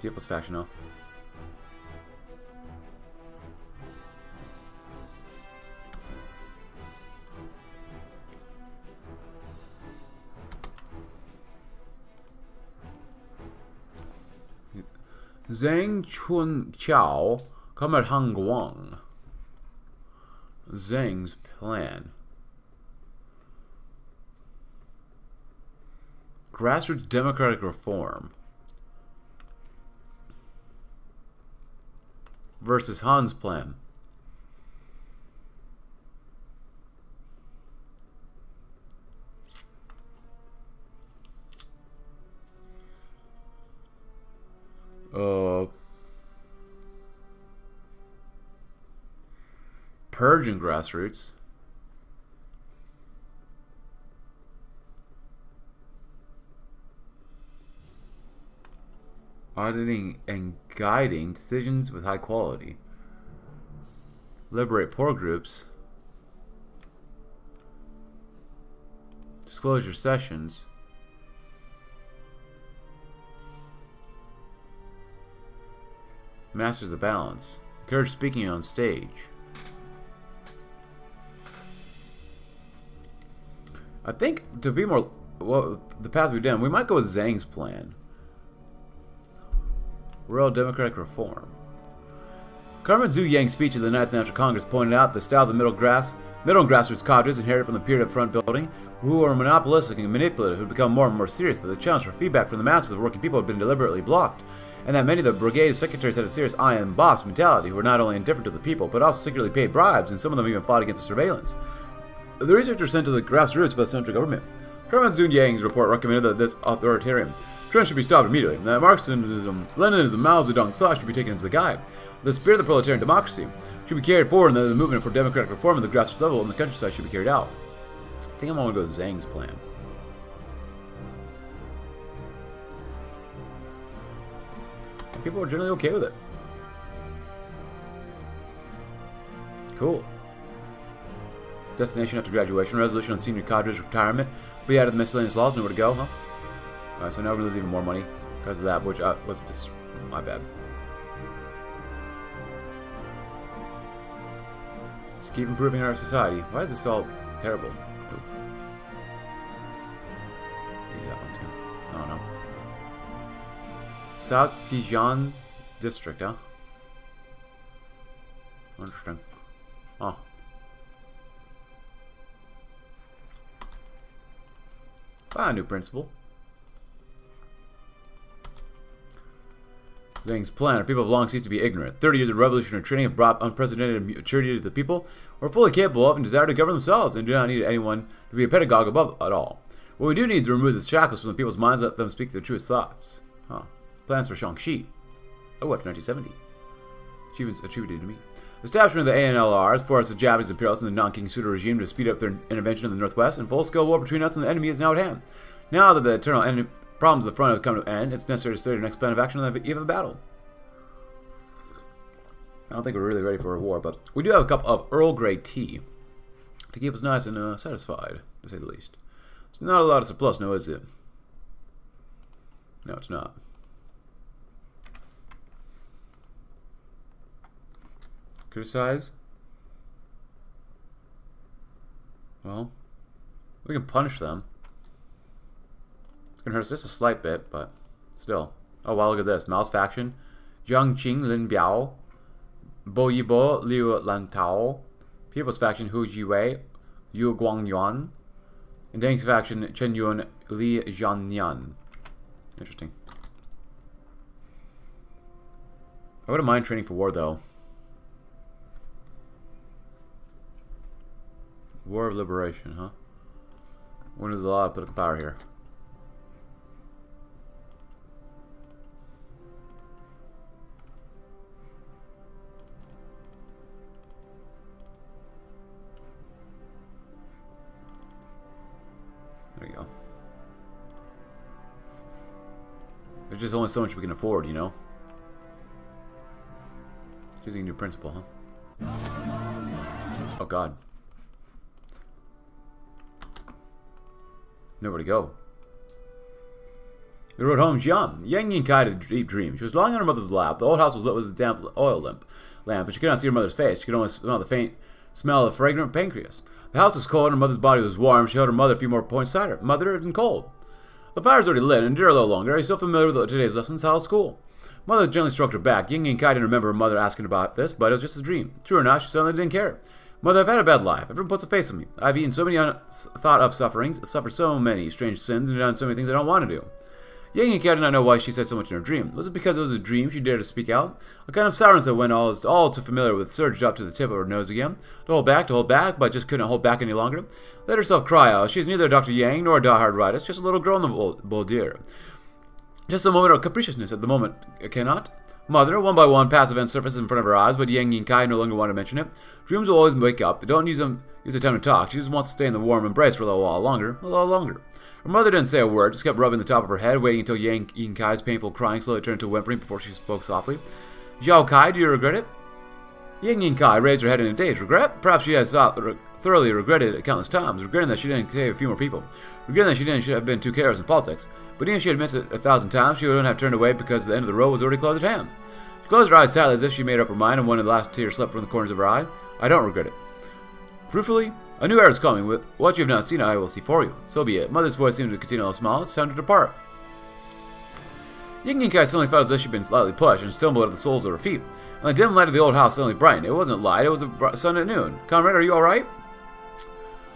people's faction now. Zhang Chunqiao, Comrade Han Guang. Zhang's plan. Grassroots democratic reform versus Han's plan. Uh, purging grassroots. Auditing and guiding decisions with high quality. Liberate poor groups. Disclose your sessions. Masters the balance. Encourage speaking on stage. I think to be more well, the path we've done, we might go with Zhang's plan. Royal Democratic Reform. Carmen Zhu Yang's speech at the ninth National Congress pointed out the style of the middle grass, middle and grassroots cadres inherited from the period of front building, who are monopolistic and manipulative, who become more and more serious, that the challenge for feedback from the masses of working people had been deliberately blocked, and that many of the brigade secretaries had a serious iron-boss mentality, who were not only indifferent to the people, but also secretly paid bribes, and some of them even fought against the surveillance. The researchers sent to the grassroots by the central government. Chairman Zhu Yang's report recommended that this authoritarian Trend should be stopped immediately. That Marxism, Leninism, Mao Zedong thought should be taken as the guide. The spirit of the proletarian democracy should be carried forward, and that the movement for democratic reform at the grassroots level and the countryside should be carried out. I think I'm going to go with Zhang's plan. People are generally okay with it. Cool. Destination after graduation, resolution on senior cadres, retirement. We added the miscellaneous laws, nowhere to go, huh? Alright, so now we're going to lose even more money because of that, which uh, was my bad. Let's keep improving our society. Why is this all terrible? Ooh. Maybe that one too. I don't know. South Tijan District, huh? Interesting. Oh. Ah, new principle. Zhang's plan. Our people have long ceased to be ignorant. Thirty years of revolutionary training have brought unprecedented maturity to the people, who are fully capable of and desire to govern themselves, and do not need anyone to be a pedagogue above at all. What we do need is to remove the shackles from the people's minds and let them speak their truest thoughts. Huh. Plans for Shaanxi. Oh, after nineteen seventy. Achievements attributed to me. Establishment of the A N L Rs forced the Japanese imperialists and the non-King Suda regime to speed up their intervention in the Northwest, and full-scale war between us and the enemy is now at hand. Now that the eternal enemy problems of the front have come to an end, it's necessary to study the next plan of action on the eve of the battle. I don't think we're really ready for a war, but we do have a cup of Earl Grey tea to keep us nice and uh, satisfied, to say the least. It's not a lot of surplus, no, is it? No, it's not. Criticize? Well, we can punish them. It's gonna hurt us just a slight bit, but still. Oh wow, look at this. Mao's faction. Jiang Qing, Lin Biao, Bo Yibo, Liu Lantao, People's faction, Hu Jiwei, Yu Guangyuan, and Deng's faction, Chen Yun, Li Zhanyan. Interesting. I wouldn't mind training for war though. War of Liberation, huh? We're gonna lose a lot of political power here. There you go. There's just only so much we can afford, you know? Choosing a new principle, huh? Oh god. Nowhere to go. We rode home, Xiam. Yang Yingkai had a deep dream. She was lying on her mother's lap. The old house was lit with a damp oil lamp, lamp, but she could not see her mother's face. She could only smell the faint smell of fragrant pancreas. The house was cold, and her mother's body was warm. She held her mother a few more points aside her. Mother, it had been cold. The fire's already lit, and endure a little longer. Are you still familiar with today's lessons? How's school? Mother gently stroked her back. Yang Yingkai didn't remember her mother asking about this, but it was just a dream. True or not, she suddenly didn't care. Mother, I've had a bad life. Everyone puts a face on me. I've eaten so many unthought of sufferings, suffered so many strange sins, and done so many things I don't want to do. Yang Yingkai did not know why she said so much in her dream. Was it because it was a dream she dared to speak out? A kind of silence that went all, is all too familiar with surged up to the tip of her nose again. To hold back, to hold back, but just couldn't hold back any longer. Let herself cry out. She's neither Doctor Yang nor a diarrhea, just a little girl in the Boldir. Just a moment of capriciousness at the moment. I cannot. Mother, one by one, past events surfaced in front of her eyes, but Yang Yingkai no longer wanted to mention it. Dreams will always wake up. Don't use them. Use the time to talk. She just wants to stay in the warm embrace for a little while longer. A little longer. Her mother didn't say a word. Just kept rubbing the top of her head, waiting until Yang Yinkai's painful crying slowly turned to whimpering before she spoke softly. Zhao Kai, do you regret it? Yang Yingkai raised her head in a daze. Regret? Perhaps she has thoroughly regretted it countless times, regretting that she didn't save a few more people, regretting that she didn't should have been too careless in politics. But even if she had missed it a thousand times, she wouldn't have turned away because the end of the road was already close at hand. She closed her eyes tightly as if she made up her mind, and one of the last tears slept from the corners of her eye. I don't regret it. Truthfully, a new era is coming. With what you have not seen, I will see for you. So be it. Mother's voice seemed to continue a smile. It's time to depart. Yang Yingkai suddenly felt as if she'd been slightly pushed and stumbled at the soles of her feet. And the dim light of the old house suddenly brightened. It wasn't light, it was the sun at noon. Comrade, are you alright?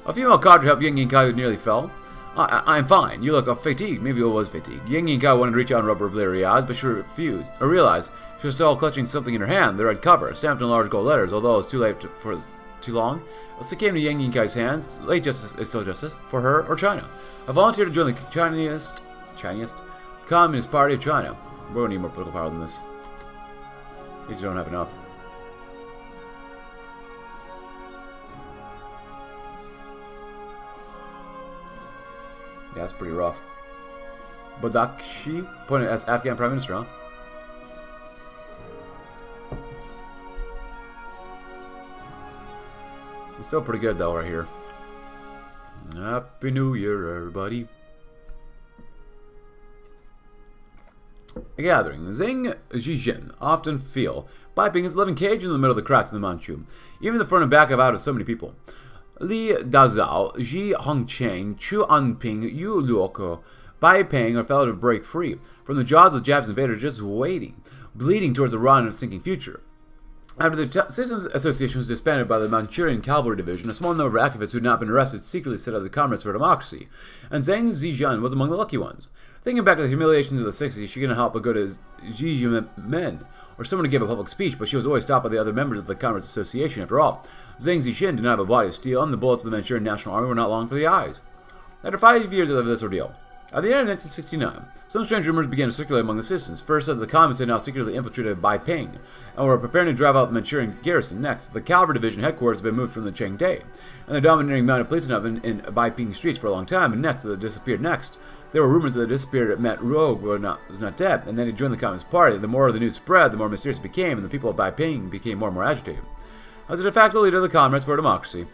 A female cadre helped Yang Yingkai, who nearly fell. I, I, I'm fine. You look fatigued. Maybe it was fatigue. Yang Yingkai wanted to reach out and rub her bleary eyes, but she refused. I realized she was still clutching something in her hand, the red cover, stamped in large gold letters, although it was too late to, for too long. It still came to Yang Yinkai's hands. Late justice is still justice, for her or China. I volunteered to join the Chinese, Chinese Communist Party of China. We're gonna need more political power than this. We just don't have enough. Yeah, that's pretty rough. Badakhshi appointed as Afghan Prime Minister, huh? It's still pretty good though right here. Happy New Year, everybody. A gathering. Zhang Zixin often feel piping his living cage in the middle of the cracks in the Manchu. Even the front and back of out of so many people. Li Dazao, Ji Hongcheng, Chu Anping, Yu Luoke, Bai Peng are failed to break free from the jaws of the Japanese invaders, just waiting, bleeding towards a rotten and sinking future. After the Citizens Association was disbanded by the Manchurian Cavalry Division, a small number of activists who had not been arrested secretly set up the Comrades for Democracy, and Zhang Zixin was among the lucky ones. Thinking back to the humiliations of the sixties, she couldn't help but go to Zhiyumen, or someone to give a public speech, but she was always stopped by the other members of the Comrades Association after all. Zhang Zixin did not have a body of steel, and the bullets of the Manchurian National Army were not long for the eyes. After five years of this ordeal, at the end of nineteen sixty-nine, some strange rumors began to circulate among the citizens. First, that the communists had now secretly infiltrated Bai Ping, and were preparing to drive out the Manchurian garrison. Next, the Cavalry Division headquarters had been moved from the Chengde, and the domineering mounted police had been in Bai Ping streets for a long time, and next, that they disappeared next. There were rumors that the disappeared Matt Rogue was not, was not dead, and then he joined the Communist Party. The more the news spread, the more mysterious it became, and the people of Bai Ping became more and more agitated. As a de facto leader of the Comrades for Democracy,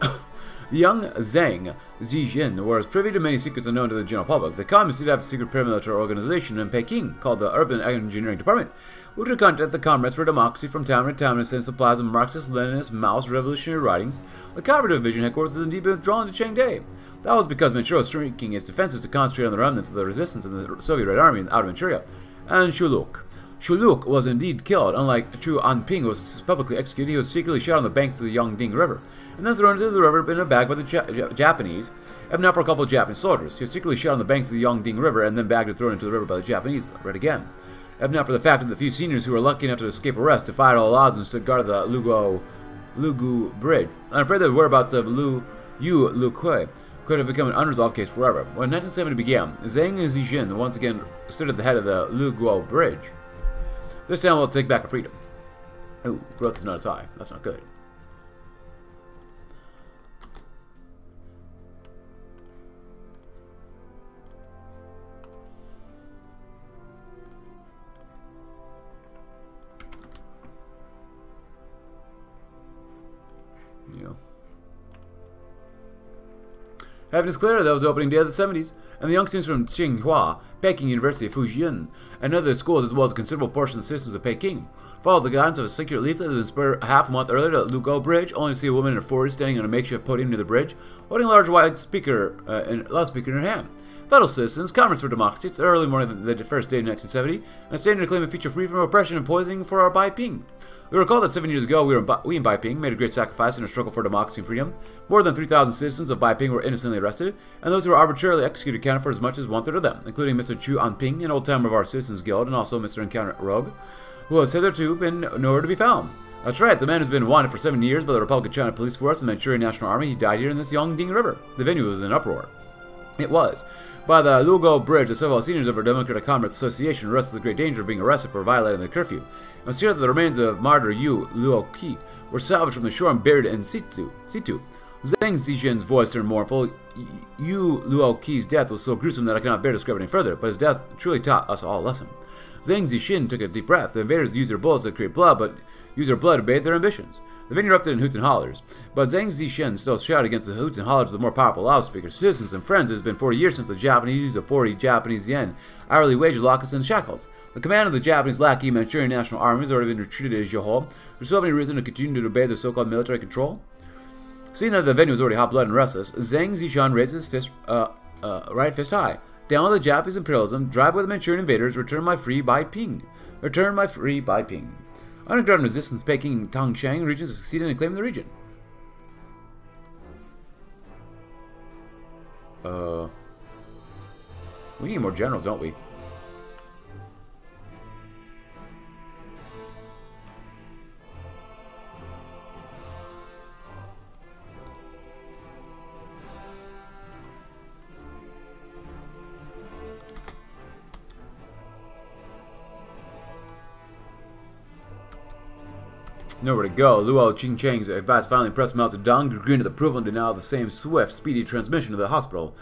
the young Zhang Zixin was privy to many secrets unknown to the general public. The communists did have a secret paramilitary organization in Peking called the Urban Engineering Department, which would contact the Comrades for Democracy from time to time and send supplies of Marxist-Leninist Mao's revolutionary writings. The Cavalry Division headquarters has indeed been withdrawn to Chengde. That was because Manchuria was shrinking its defenses to concentrate on the remnants of the resistance in the Soviet Red Army out of Manchuria, and Shuluk. Shuluk was indeed killed. Unlike Chu Anping, who was publicly executed, he was secretly shot on the banks of the Yangding River, and then thrown into the river in a bag by the ja ja Japanese, if not for a couple of Japanese soldiers. He was secretly shot on the banks of the Yangding River, and then bagged and thrown into the river by the Japanese, right again. If not for the fact that the few seniors who were lucky enough to escape arrest defied all odds and stood guard at the Lugo, Lugu Bridge. I'm afraid the whereabouts of Lu Yu Luoke could have become an unresolved case forever. When nineteen seventy began, Zhang Zixin once again stood at the head of the Luguo Bridge. This town will take back our freedom. Ooh, growth is not as high. That's not good. Yeah. Heaven is clear, that was the opening day of the seventies, and the young students from Tsinghua, Peking University of Fujian, and other schools, as well as a considerable portion of the citizens of Peking, followed the guidance of a secret leaflet that was inspired half a month earlier to Lugo Bridge, only to see a woman in her forties standing on a makeshift podium near the bridge, holding a large wide speaker uh, and loudspeaker in her hand. Federal citizens, Comrades for Democracy, it's early morning of the first day of nineteen seventy, and standing to claim a future free from oppression and poisoning for our Bai Ping. We recall that seven years ago, we, were in ba we in Bai Ping made a great sacrifice in a struggle for democracy and freedom. More than three thousand citizens of Bai Ping were innocently arrested, and those who were arbitrarily executed counted for as much as one-third of them, including Mister Chu Anping, an old-timer of our Citizens Guild, and also Mister Encounter Rogue, who has hitherto been nowhere to be found. That's right, the man who's been wanted for seven years by the Republic of China Police Force and the Manchurian National Army, he died here in this Yangding River. The venue was in an uproar. It was. By the Lugo Bridge, the several seniors of our Democratic Comrades Association arrested the great danger of being arrested for violating the curfew. It was here that the remains of martyr Yu Luoke were salvaged from the shore and buried in situ. situ. Zhang Zixin's voice turned mournful. Yu Luoke's death was so gruesome that I cannot bear to describe it any further, but his death truly taught us all a lesson. Zhang Zixin took a deep breath. The invaders used their bullets to create blood, but used their blood to bathe their ambitions. The venue erupted in hoots and hollers, but Zhang Zixin still shouted against the hoots and hollers of the more powerful loudspeakers. Citizens and friends, it has been forty years since the Japanese used a forty Japanese yen hourly wage to lock us in shackles. The command of the Japanese lackey Manchurian National Army has already been retreated to Johor. There's so many reason to continue to obey their so-called military control. Seeing that the venue was already hot blood and restless, Zhang Zixin raised his fist, uh, uh, right fist high. Down with the Japanese imperialism, drive with the Manchurian invaders, return my free Bai Ping. Return my free Bai Ping. Underground resistance Peking Tongsheng regions succeeded in claiming the region. Uh, we need more generals, don't we? Nowhere to go. Luo Ching Chang's advice finally impressed Mao Zedong, agreeing to the approval and denial of the same swift, speedy transmission to the hospital.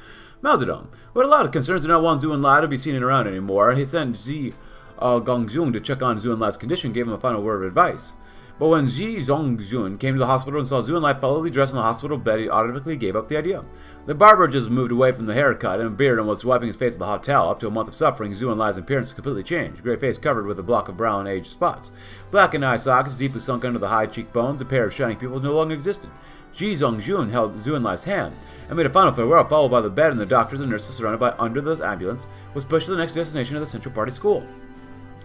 Mao Zedong, who had a lot of concerns and not want Zhou Enlai to be seen around anymore, he sent Zi uh, Gongzhun to check on Zhou Enlai's condition and gave him a final word of advice. But when Zi Zong Jun came to the hospital and saw Zhou Enlai foully dressed in the hospital bed, he automatically gave up the idea. The barber just moved away from the haircut and beard and was wiping his face with a hot towel. Up to a month of suffering, Zhou Enlai's appearance completely changed. Gray face covered with a block of brown aged spots. Blackened eye sockets deeply sunk under the high cheekbones. A pair of shining pupils no longer existed. Zi Zong Jun held Zhou Enlai's hand and made a final farewell, followed by the bed and the doctors and nurses surrounded by under the ambulance, was pushed to the next destination of the Central Party School.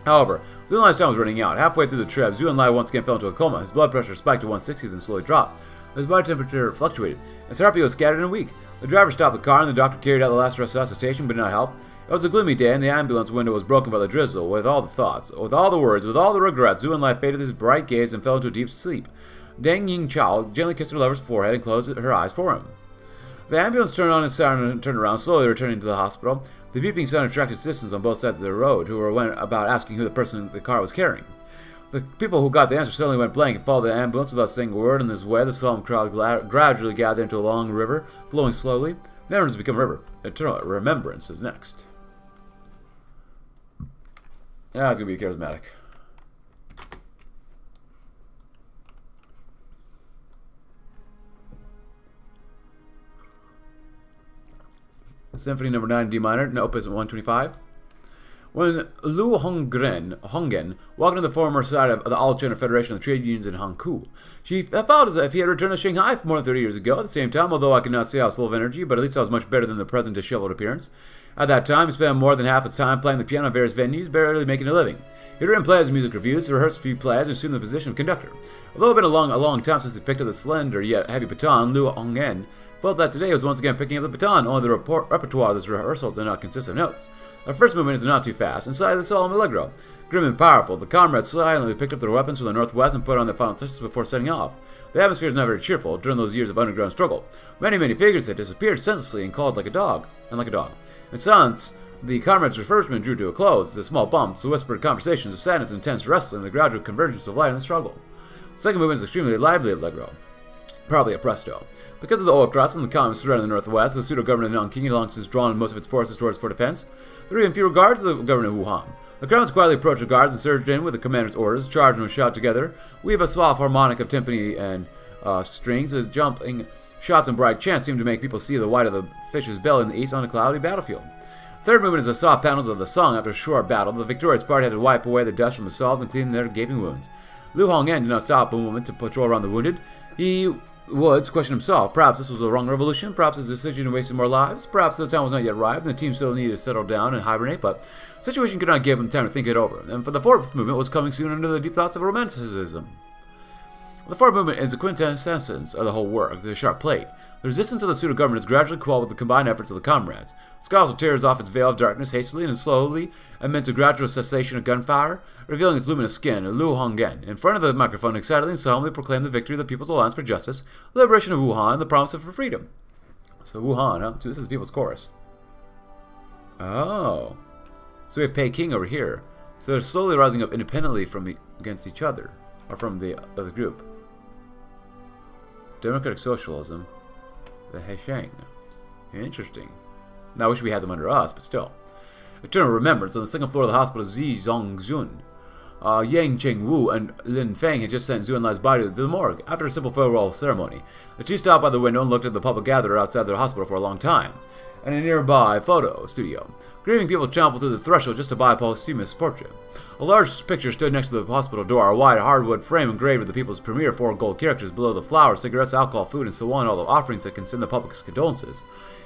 However, Zhou Enlai's time was running out. Halfway through the trip, Zhou Enlai once again fell into a coma. His blood pressure spiked to one sixty then slowly dropped. His body temperature fluctuated, and his heartbeat was scattered and weak. The driver stopped the car, and the doctor carried out the last resuscitation, but did not help. It was a gloomy day, and the ambulance window was broken by the drizzle. With all the thoughts, with all the words, with all the regrets, Zhou Enlai faded his bright gaze and fell into a deep sleep. Deng Yingchao gently kissed her lover's forehead and closed her eyes for him. The ambulance turned on its siren and turned around, slowly returning to the hospital. The beeping sound attracted citizens on both sides of the road, who were went about asking who the person the car was carrying. The people who got the answer suddenly went blank and followed the ambulance without saying a word. In this way, the solemn crowd gradually gathered into a long river, flowing slowly. Memories has become a river. Eternal remembrance is next. Yeah, it's going to be charismatic. Symphony number nine in D minor, in Opus one twenty-five. When Lu Honggen, Honggen walked on the former side of the All China Federation of Trade Unions in Hankou, she felt as if he had returned to Shanghai more than thirty years ago. At the same time, although I could not say I was full of energy, but at least I was much better than the present disheveled appearance. At that time, he spent more than half his time playing the piano at various venues, barely making a living. He would play his music reviews, rehearsed a few plays, and assumed the position of conductor. Although it had been a long, a long time since he picked up the slender yet heavy baton, Lu Honggen felt that today was once again picking up the baton. Only the report, repertoire of this rehearsal did not consist of notes. The first movement is not too fast, and slightly solemn allegro. Grim and powerful, the comrades silently picked up their weapons from the northwest and put on their final touches before setting off. The atmosphere was not very cheerful during those years of underground struggle. Many, many figures had disappeared senselessly and called like a dog, and like a dog. In silence, the comrades' refreshment drew to a close. The small bumps, the whispered conversations, the sadness, intense wrestling, the gradual convergence of light and the struggle. The second movement is extremely lively allegro. Probably a presto. Because of the oil crisis and the communist threat in the northwest, the pseudo-government of Nanking had long since drawn most of its forces towards Fort Defense. There were even fewer guards to the government of Wuhan. The crowds quietly approached the guards and surged in with the commander's orders, charged and shot together. We have a suave harmonic of timpani and uh, strings as jumping shots and bright chants seemed to make people see the white of the fish's belly in the east on a cloudy battlefield. Third movement is the soft panels of the song. After a short battle, the victorious party had to wipe away the dust from themselves and clean their gaping wounds. Lu Honggen did not stop a moment to patrol around the wounded. He Woods questioned himself. Perhaps this was the wrong revolution. Perhaps his decision wasted more lives. Perhaps the time was not yet arrived, and the team still needed to settle down and hibernate, but the situation could not give him time to think it over. And for the fourth movement was coming soon under the deep thoughts of romanticism. The fourth movement is the quintessence of the whole work, the sharp plate. The resistance of the pseudo-government is gradually quelled with the combined efforts of the comrades. The scowl tears off its veil of darkness hastily and slowly amidst a gradual cessation of gunfire, revealing its luminous skin, Lu Honggen, in front of the microphone, excitedly and solemnly proclaimed the victory of the People's Alliance for Justice, the liberation of Wuhan, and the promise of freedom. So Wuhan, huh? So this is the People's Chorus. Oh. So we have Peking over here. So they're slowly rising up independently from the, against each other, or from the other group. Democratic Socialism, the Heshang. Interesting. Now I wish we had them under us, but still. Eternal Remembrance on the second floor of the hospital, Zi Zongzun. Uh, Yang Cheng Wu and Lin Feng had just sent Zhu Enlai's body to the morgue after a simple farewell ceremony. The two stopped by the window and looked at the public gatherer outside the hospital for a long time, and a nearby photo studio. Grieving people trampled through the threshold just to buy a posthumous portrait. A large picture stood next to the hospital door, a wide hardwood frame engraved with the people's premier four gold characters below the flowers, cigarettes, alcohol, food, and so on, all the offerings that can send the public's condolences.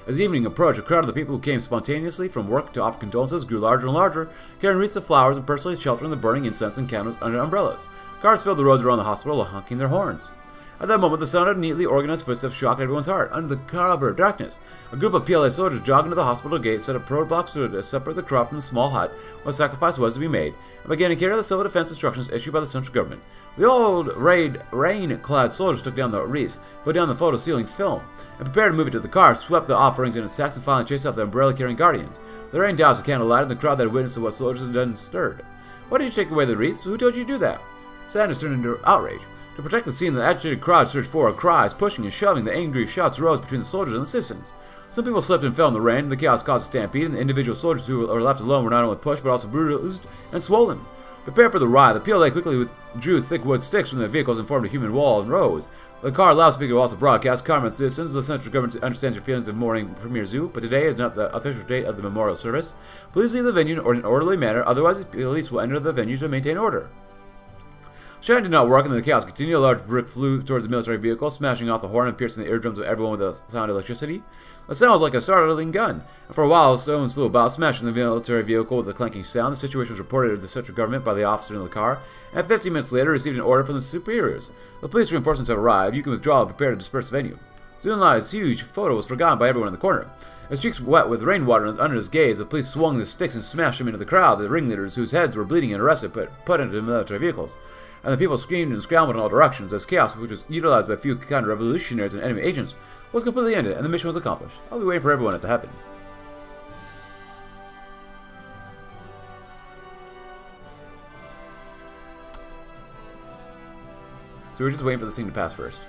As evening approached, a crowd of the people who came spontaneously from work to offer condolences grew larger and larger, carrying wreaths of flowers and personally sheltering the burning incense and candles under umbrellas. Cars filled the roads around the hospital, honking their horns. At that moment, the sound of neatly organized footsteps shocked everyone's heart. Under the cover of darkness, a group of P L A soldiers jogged into the hospital gate, set up road blocks to separate the crowd from the small hut where sacrifice was to be made, and began to carry out the civil defense instructions issued by the central government. The old rain-clad soldiers took down the wreaths, put down the photo-sealing film, and prepared to move it to the car, swept the offerings in its sacks, and finally chased off the umbrella-carrying guardians. The rain doused a candlelight, and the crowd that had witnessed what soldiers had done stirred. Why did you take away the wreaths? Who told you to do that? Sadness turned into outrage. To protect the scene, the agitated crowd searched for cries, pushing and shoving. The angry shouts rose between the soldiers and the citizens. Some people slipped and fell in the rain. The chaos caused a stampede, and the individual soldiers who were left alone were not only pushed, but also bruised and swollen. Prepared for the riot, the P L A quickly drew thick wood sticks from their vehicles and formed a human wall and rose. The car loudspeaker also broadcast, "Common citizens, the central government understands your feelings of mourning Premier Zhu, but today is not the official date of the memorial service. Please leave the venue in an orderly manner, otherwise the police will enter the venue to maintain order." Shouting did not work, and the chaos continued. A large brick flew towards the military vehicle, smashing off the horn and piercing the eardrums of everyone with the sound of electricity. The sound was like a startling gun, and for a while stones flew about, smashing the military vehicle with a clanking sound. The situation was reported to the central government by the officer in the car, and fifteen minutes later received an order from the superiors. The police reinforcements have arrived. You can withdraw and prepare to disperse the venue. Zhou Enlai's huge photo was forgotten by everyone in the corner. His cheeks wet with rainwater and under his gaze, the police swung the sticks and smashed him into the crowd. The ringleaders, whose heads were bleeding and arrested, put, put into the military vehicles. And the people screamed and scrambled in all directions as chaos, which was utilized by a few counter-revolutionaries and enemy agents, was completely ended, and the mission was accomplished. I'll be waiting for everyone to happen. So we're just waiting for the scene to pass first.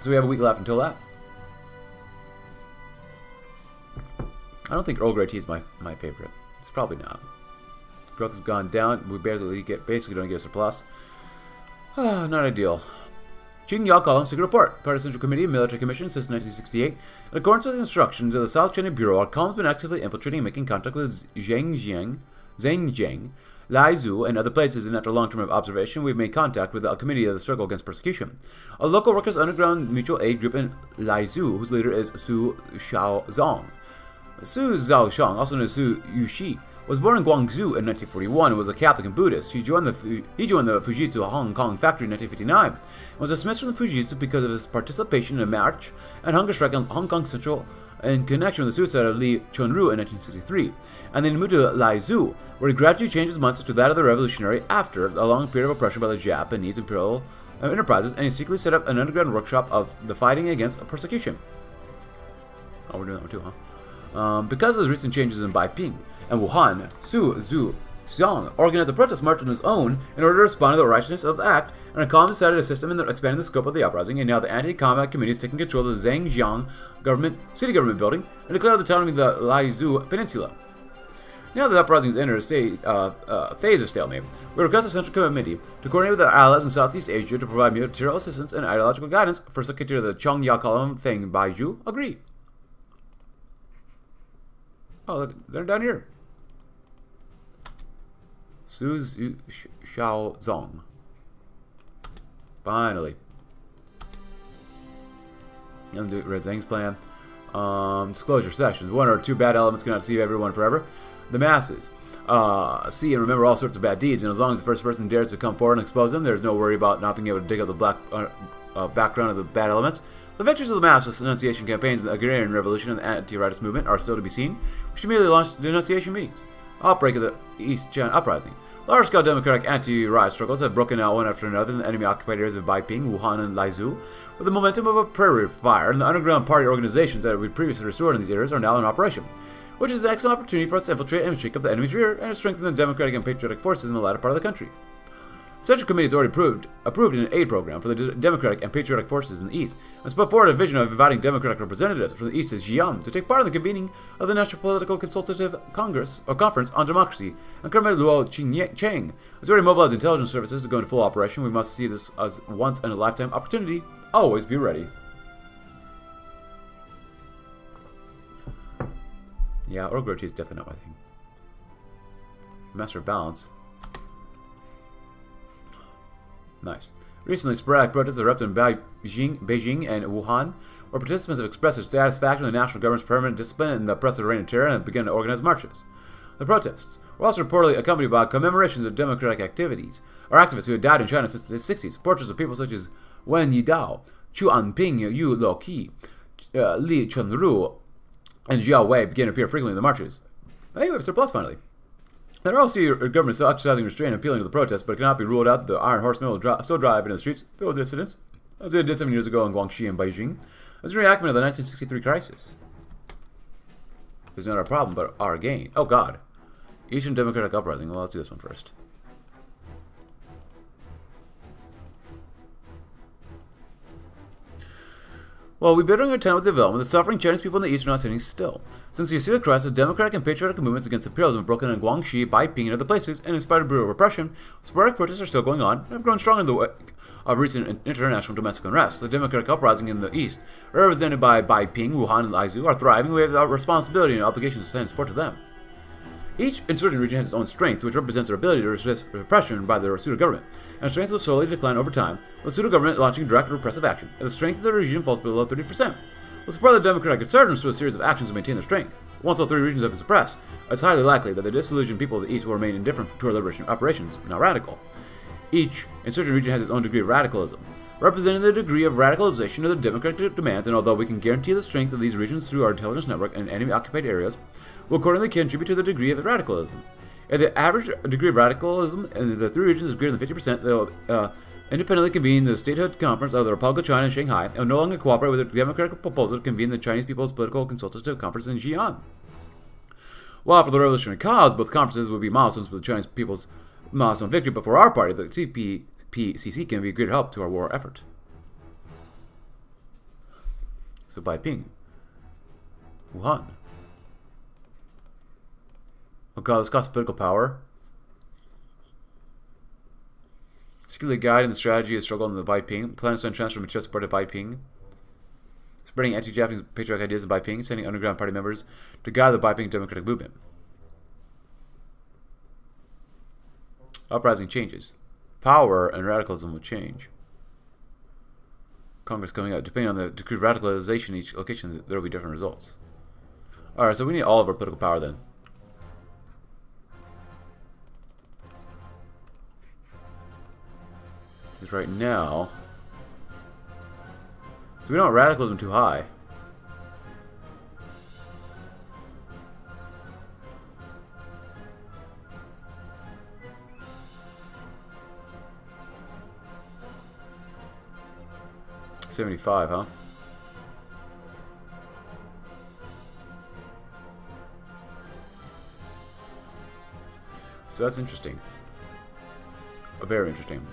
So we have a week left until that. I don't think Earl Grey tea is my, my favorite. It's probably not. Growth has gone down. We barely get, basically don't get a surplus. Ah, not ideal. Qing Yao Column Secret Report. Party Central Committee of Military Commission since nineteen sixty-eight. In accordance with the instructions of the South China Bureau, our column has been actively infiltrating and making contact with Zheng Jiang, Zheng Jiang, Laizhou, and other places, and after a long term of observation, we've made contact with the Committee of the Struggle Against Persecution. A local workers' underground mutual aid group in Laizhou, whose leader is Su Shaozong. Su Zhaoshang, also known as Su Yuxi, was born in Guangzhou in nineteen forty-one and was a Catholic and Buddhist. He joined the, he joined the Fujitsu Hong Kong factory in nineteen fifty-nine and was dismissed from the Fujitsu because of his participation in a march and hunger strike in Hong Kong Central in connection with the suicide of Li Chunru in nineteen sixty-three, and then moved to Laizhou, where he gradually changed his mindset to that of the revolutionary after a long period of oppression by the Japanese imperial enterprises, and he secretly set up an underground workshop of the fighting against persecution. Oh, we're doing that one too, huh? Um, because of the recent changes in Beiping and Wuhan, Su Zhu Xiang organized a protest march on his own in order to respond to the righteousness of the act, and a column decided to assist him in the, expanding the scope of the uprising, and now the anti-combat committee is taking control of the Zhangjiang government, city government building and declared the town to be the Laizhou Peninsula. Now that the uprising has entered a state, uh, uh, phase of stalemate, we request the Central Committee to coordinate with our allies in Southeast Asia to provide material assistance and ideological guidance. First Secretary of the Chongya Column, Feng Baiju, agree. Oh, look, they're down here. Su Zhu Xiaozong. Finally. I'm gonna do Red Zhang's plan. Um, disclosure sessions. One or two bad elements cannot deceive everyone forever. The masses. Uh, see and remember all sorts of bad deeds, and as long as the first person dares to come forward and expose them, there's no worry about not being able to dig up the black uh, uh, background of the bad elements. The victories of the masses, denunciation campaigns, the agrarian revolution, and the anti-rightist movement are still to be seen. We should immediately launch denunciation meetings. Outbreak of the East China Uprising. Large-scale democratic anti-riot struggles have broken out one after another in the enemy-occupied areas of Beiping, Wuhan, and Laizhou. With the momentum of a prairie fire, and the underground party organizations that we previously restored in these areas are now in operation, which is an excellent opportunity for us to infiltrate and shake up the enemy's rear, and to strengthen the democratic and patriotic forces in the latter part of the country. The Central Committee has already approved, approved an aid program for the de democratic and patriotic forces in the East, and put forward a vision of inviting democratic representatives from the East and Xi'an to take part in the convening of the National Political Consultative Congress or Conference on Democracy, and Colonel Luo Ching Chang has already mobilized intelligence services to go into full operation. We must see this as once in a lifetime opportunity. Always be ready. Yeah, Earl Grey tea is definitely not my thing. Master of Balance. Nice. Recently, sporadic protests erupted in Beijing, Beijing and Wuhan, where participants have expressed their satisfaction with the national government's permanent discipline and the oppressive reign of terror, and have begun to organize marches. The protests were also reportedly accompanied by commemorations of democratic activities, or activists who had died in China since the sixties, portraits of people such as Wen Yidao, Chu Anping, Yu Luoke, uh, Li Chunru, and Zhao Wei began to appear frequently in the marches. I think we have a surplus finally. The R O C government is still exercising restraint and appealing to the protests, but it cannot be ruled out that the Iron Horsemen will dri still drive into the streets filled with dissidents, as they did seven years ago in Guangxi and Beijing, as a reenactment of the nineteen sixty-three crisis. It's not our problem, but our gain. Oh God. Eastern Democratic Uprising. Well, let's do this one first. While we bittering our time with development, the suffering Chinese people in the East are not sitting still. Since the Yasui crisis, the democratic and patriotic movements against imperialism have broken in Guangxi, Beiping, and other places, and in spite of brutal repression, sporadic protests are still going on and have grown stronger in the wake of recent international domestic unrest. The democratic uprising in the East, represented by Beiping, Wuhan, and Aizu, are thriving without responsibility and obligations to send support to them. Each insurgent region has its own strength, which represents their ability to resist repression by the pseudo-government, and strength will slowly decline over time, with the pseudo-government launching direct repressive action, and the strength of the region falls below thirty percent. Let's support the democratic insurgents through a series of actions to maintain their strength. Once all three regions have been suppressed, it's highly likely that the disillusioned people of the East will remain indifferent toward liberation operations, not radical. Each insurgent region has its own degree of radicalism, representing the degree of radicalization of the democratic demands, and although we can guarantee the strength of these regions through our intelligence network and enemy-occupied areas, will accordingly contribute to the degree of radicalism. If the average degree of radicalism in the three regions is greater than fifty percent, they will uh, independently convene the Statehood Conference of the Republic of China in Shanghai, and will no longer cooperate with the democratic proposal to convene the Chinese People's Political Consultative Conference in Xi'an. While for the revolutionary cause, both conferences would be milestones for the Chinese People's milestone victory, but for our party, the C P P C C can be a great help to our war effort. So Beiping, Wuhan. Oh god, this costs political power. Securely guiding the strategy of struggle in the Beiping. Clandestine transfer of materials supported by Beiping. Spreading anti-Japanese patriotic ideas in Beiping. Sending underground party members to guide the Beiping democratic movement. Uprising changes. Power and radicalism will change. Congress coming up. Depending on the degree of radicalization in each location, there will be different results. Alright, so we need all of our political power then. Because right now... So we don't want radicalism too high. seventy-five, huh? So that's interesting. Very interesting.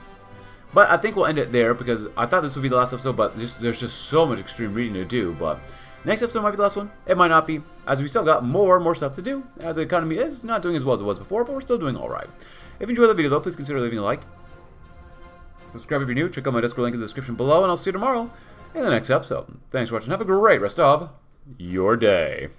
But I think we'll end it there because I thought this would be the last episode, but just, there's just so much extreme reading to do. But next episode might be the last one. It might not be, as we still got more and more stuff to do, as the economy is not doing as well as it was before, but we're still doing alright. If you enjoyed the video, though, please consider leaving a like. Subscribe if you're new, check out my Discord link in the description below, and I'll see you tomorrow in the next episode. Thanks for watching, have a great rest of your day.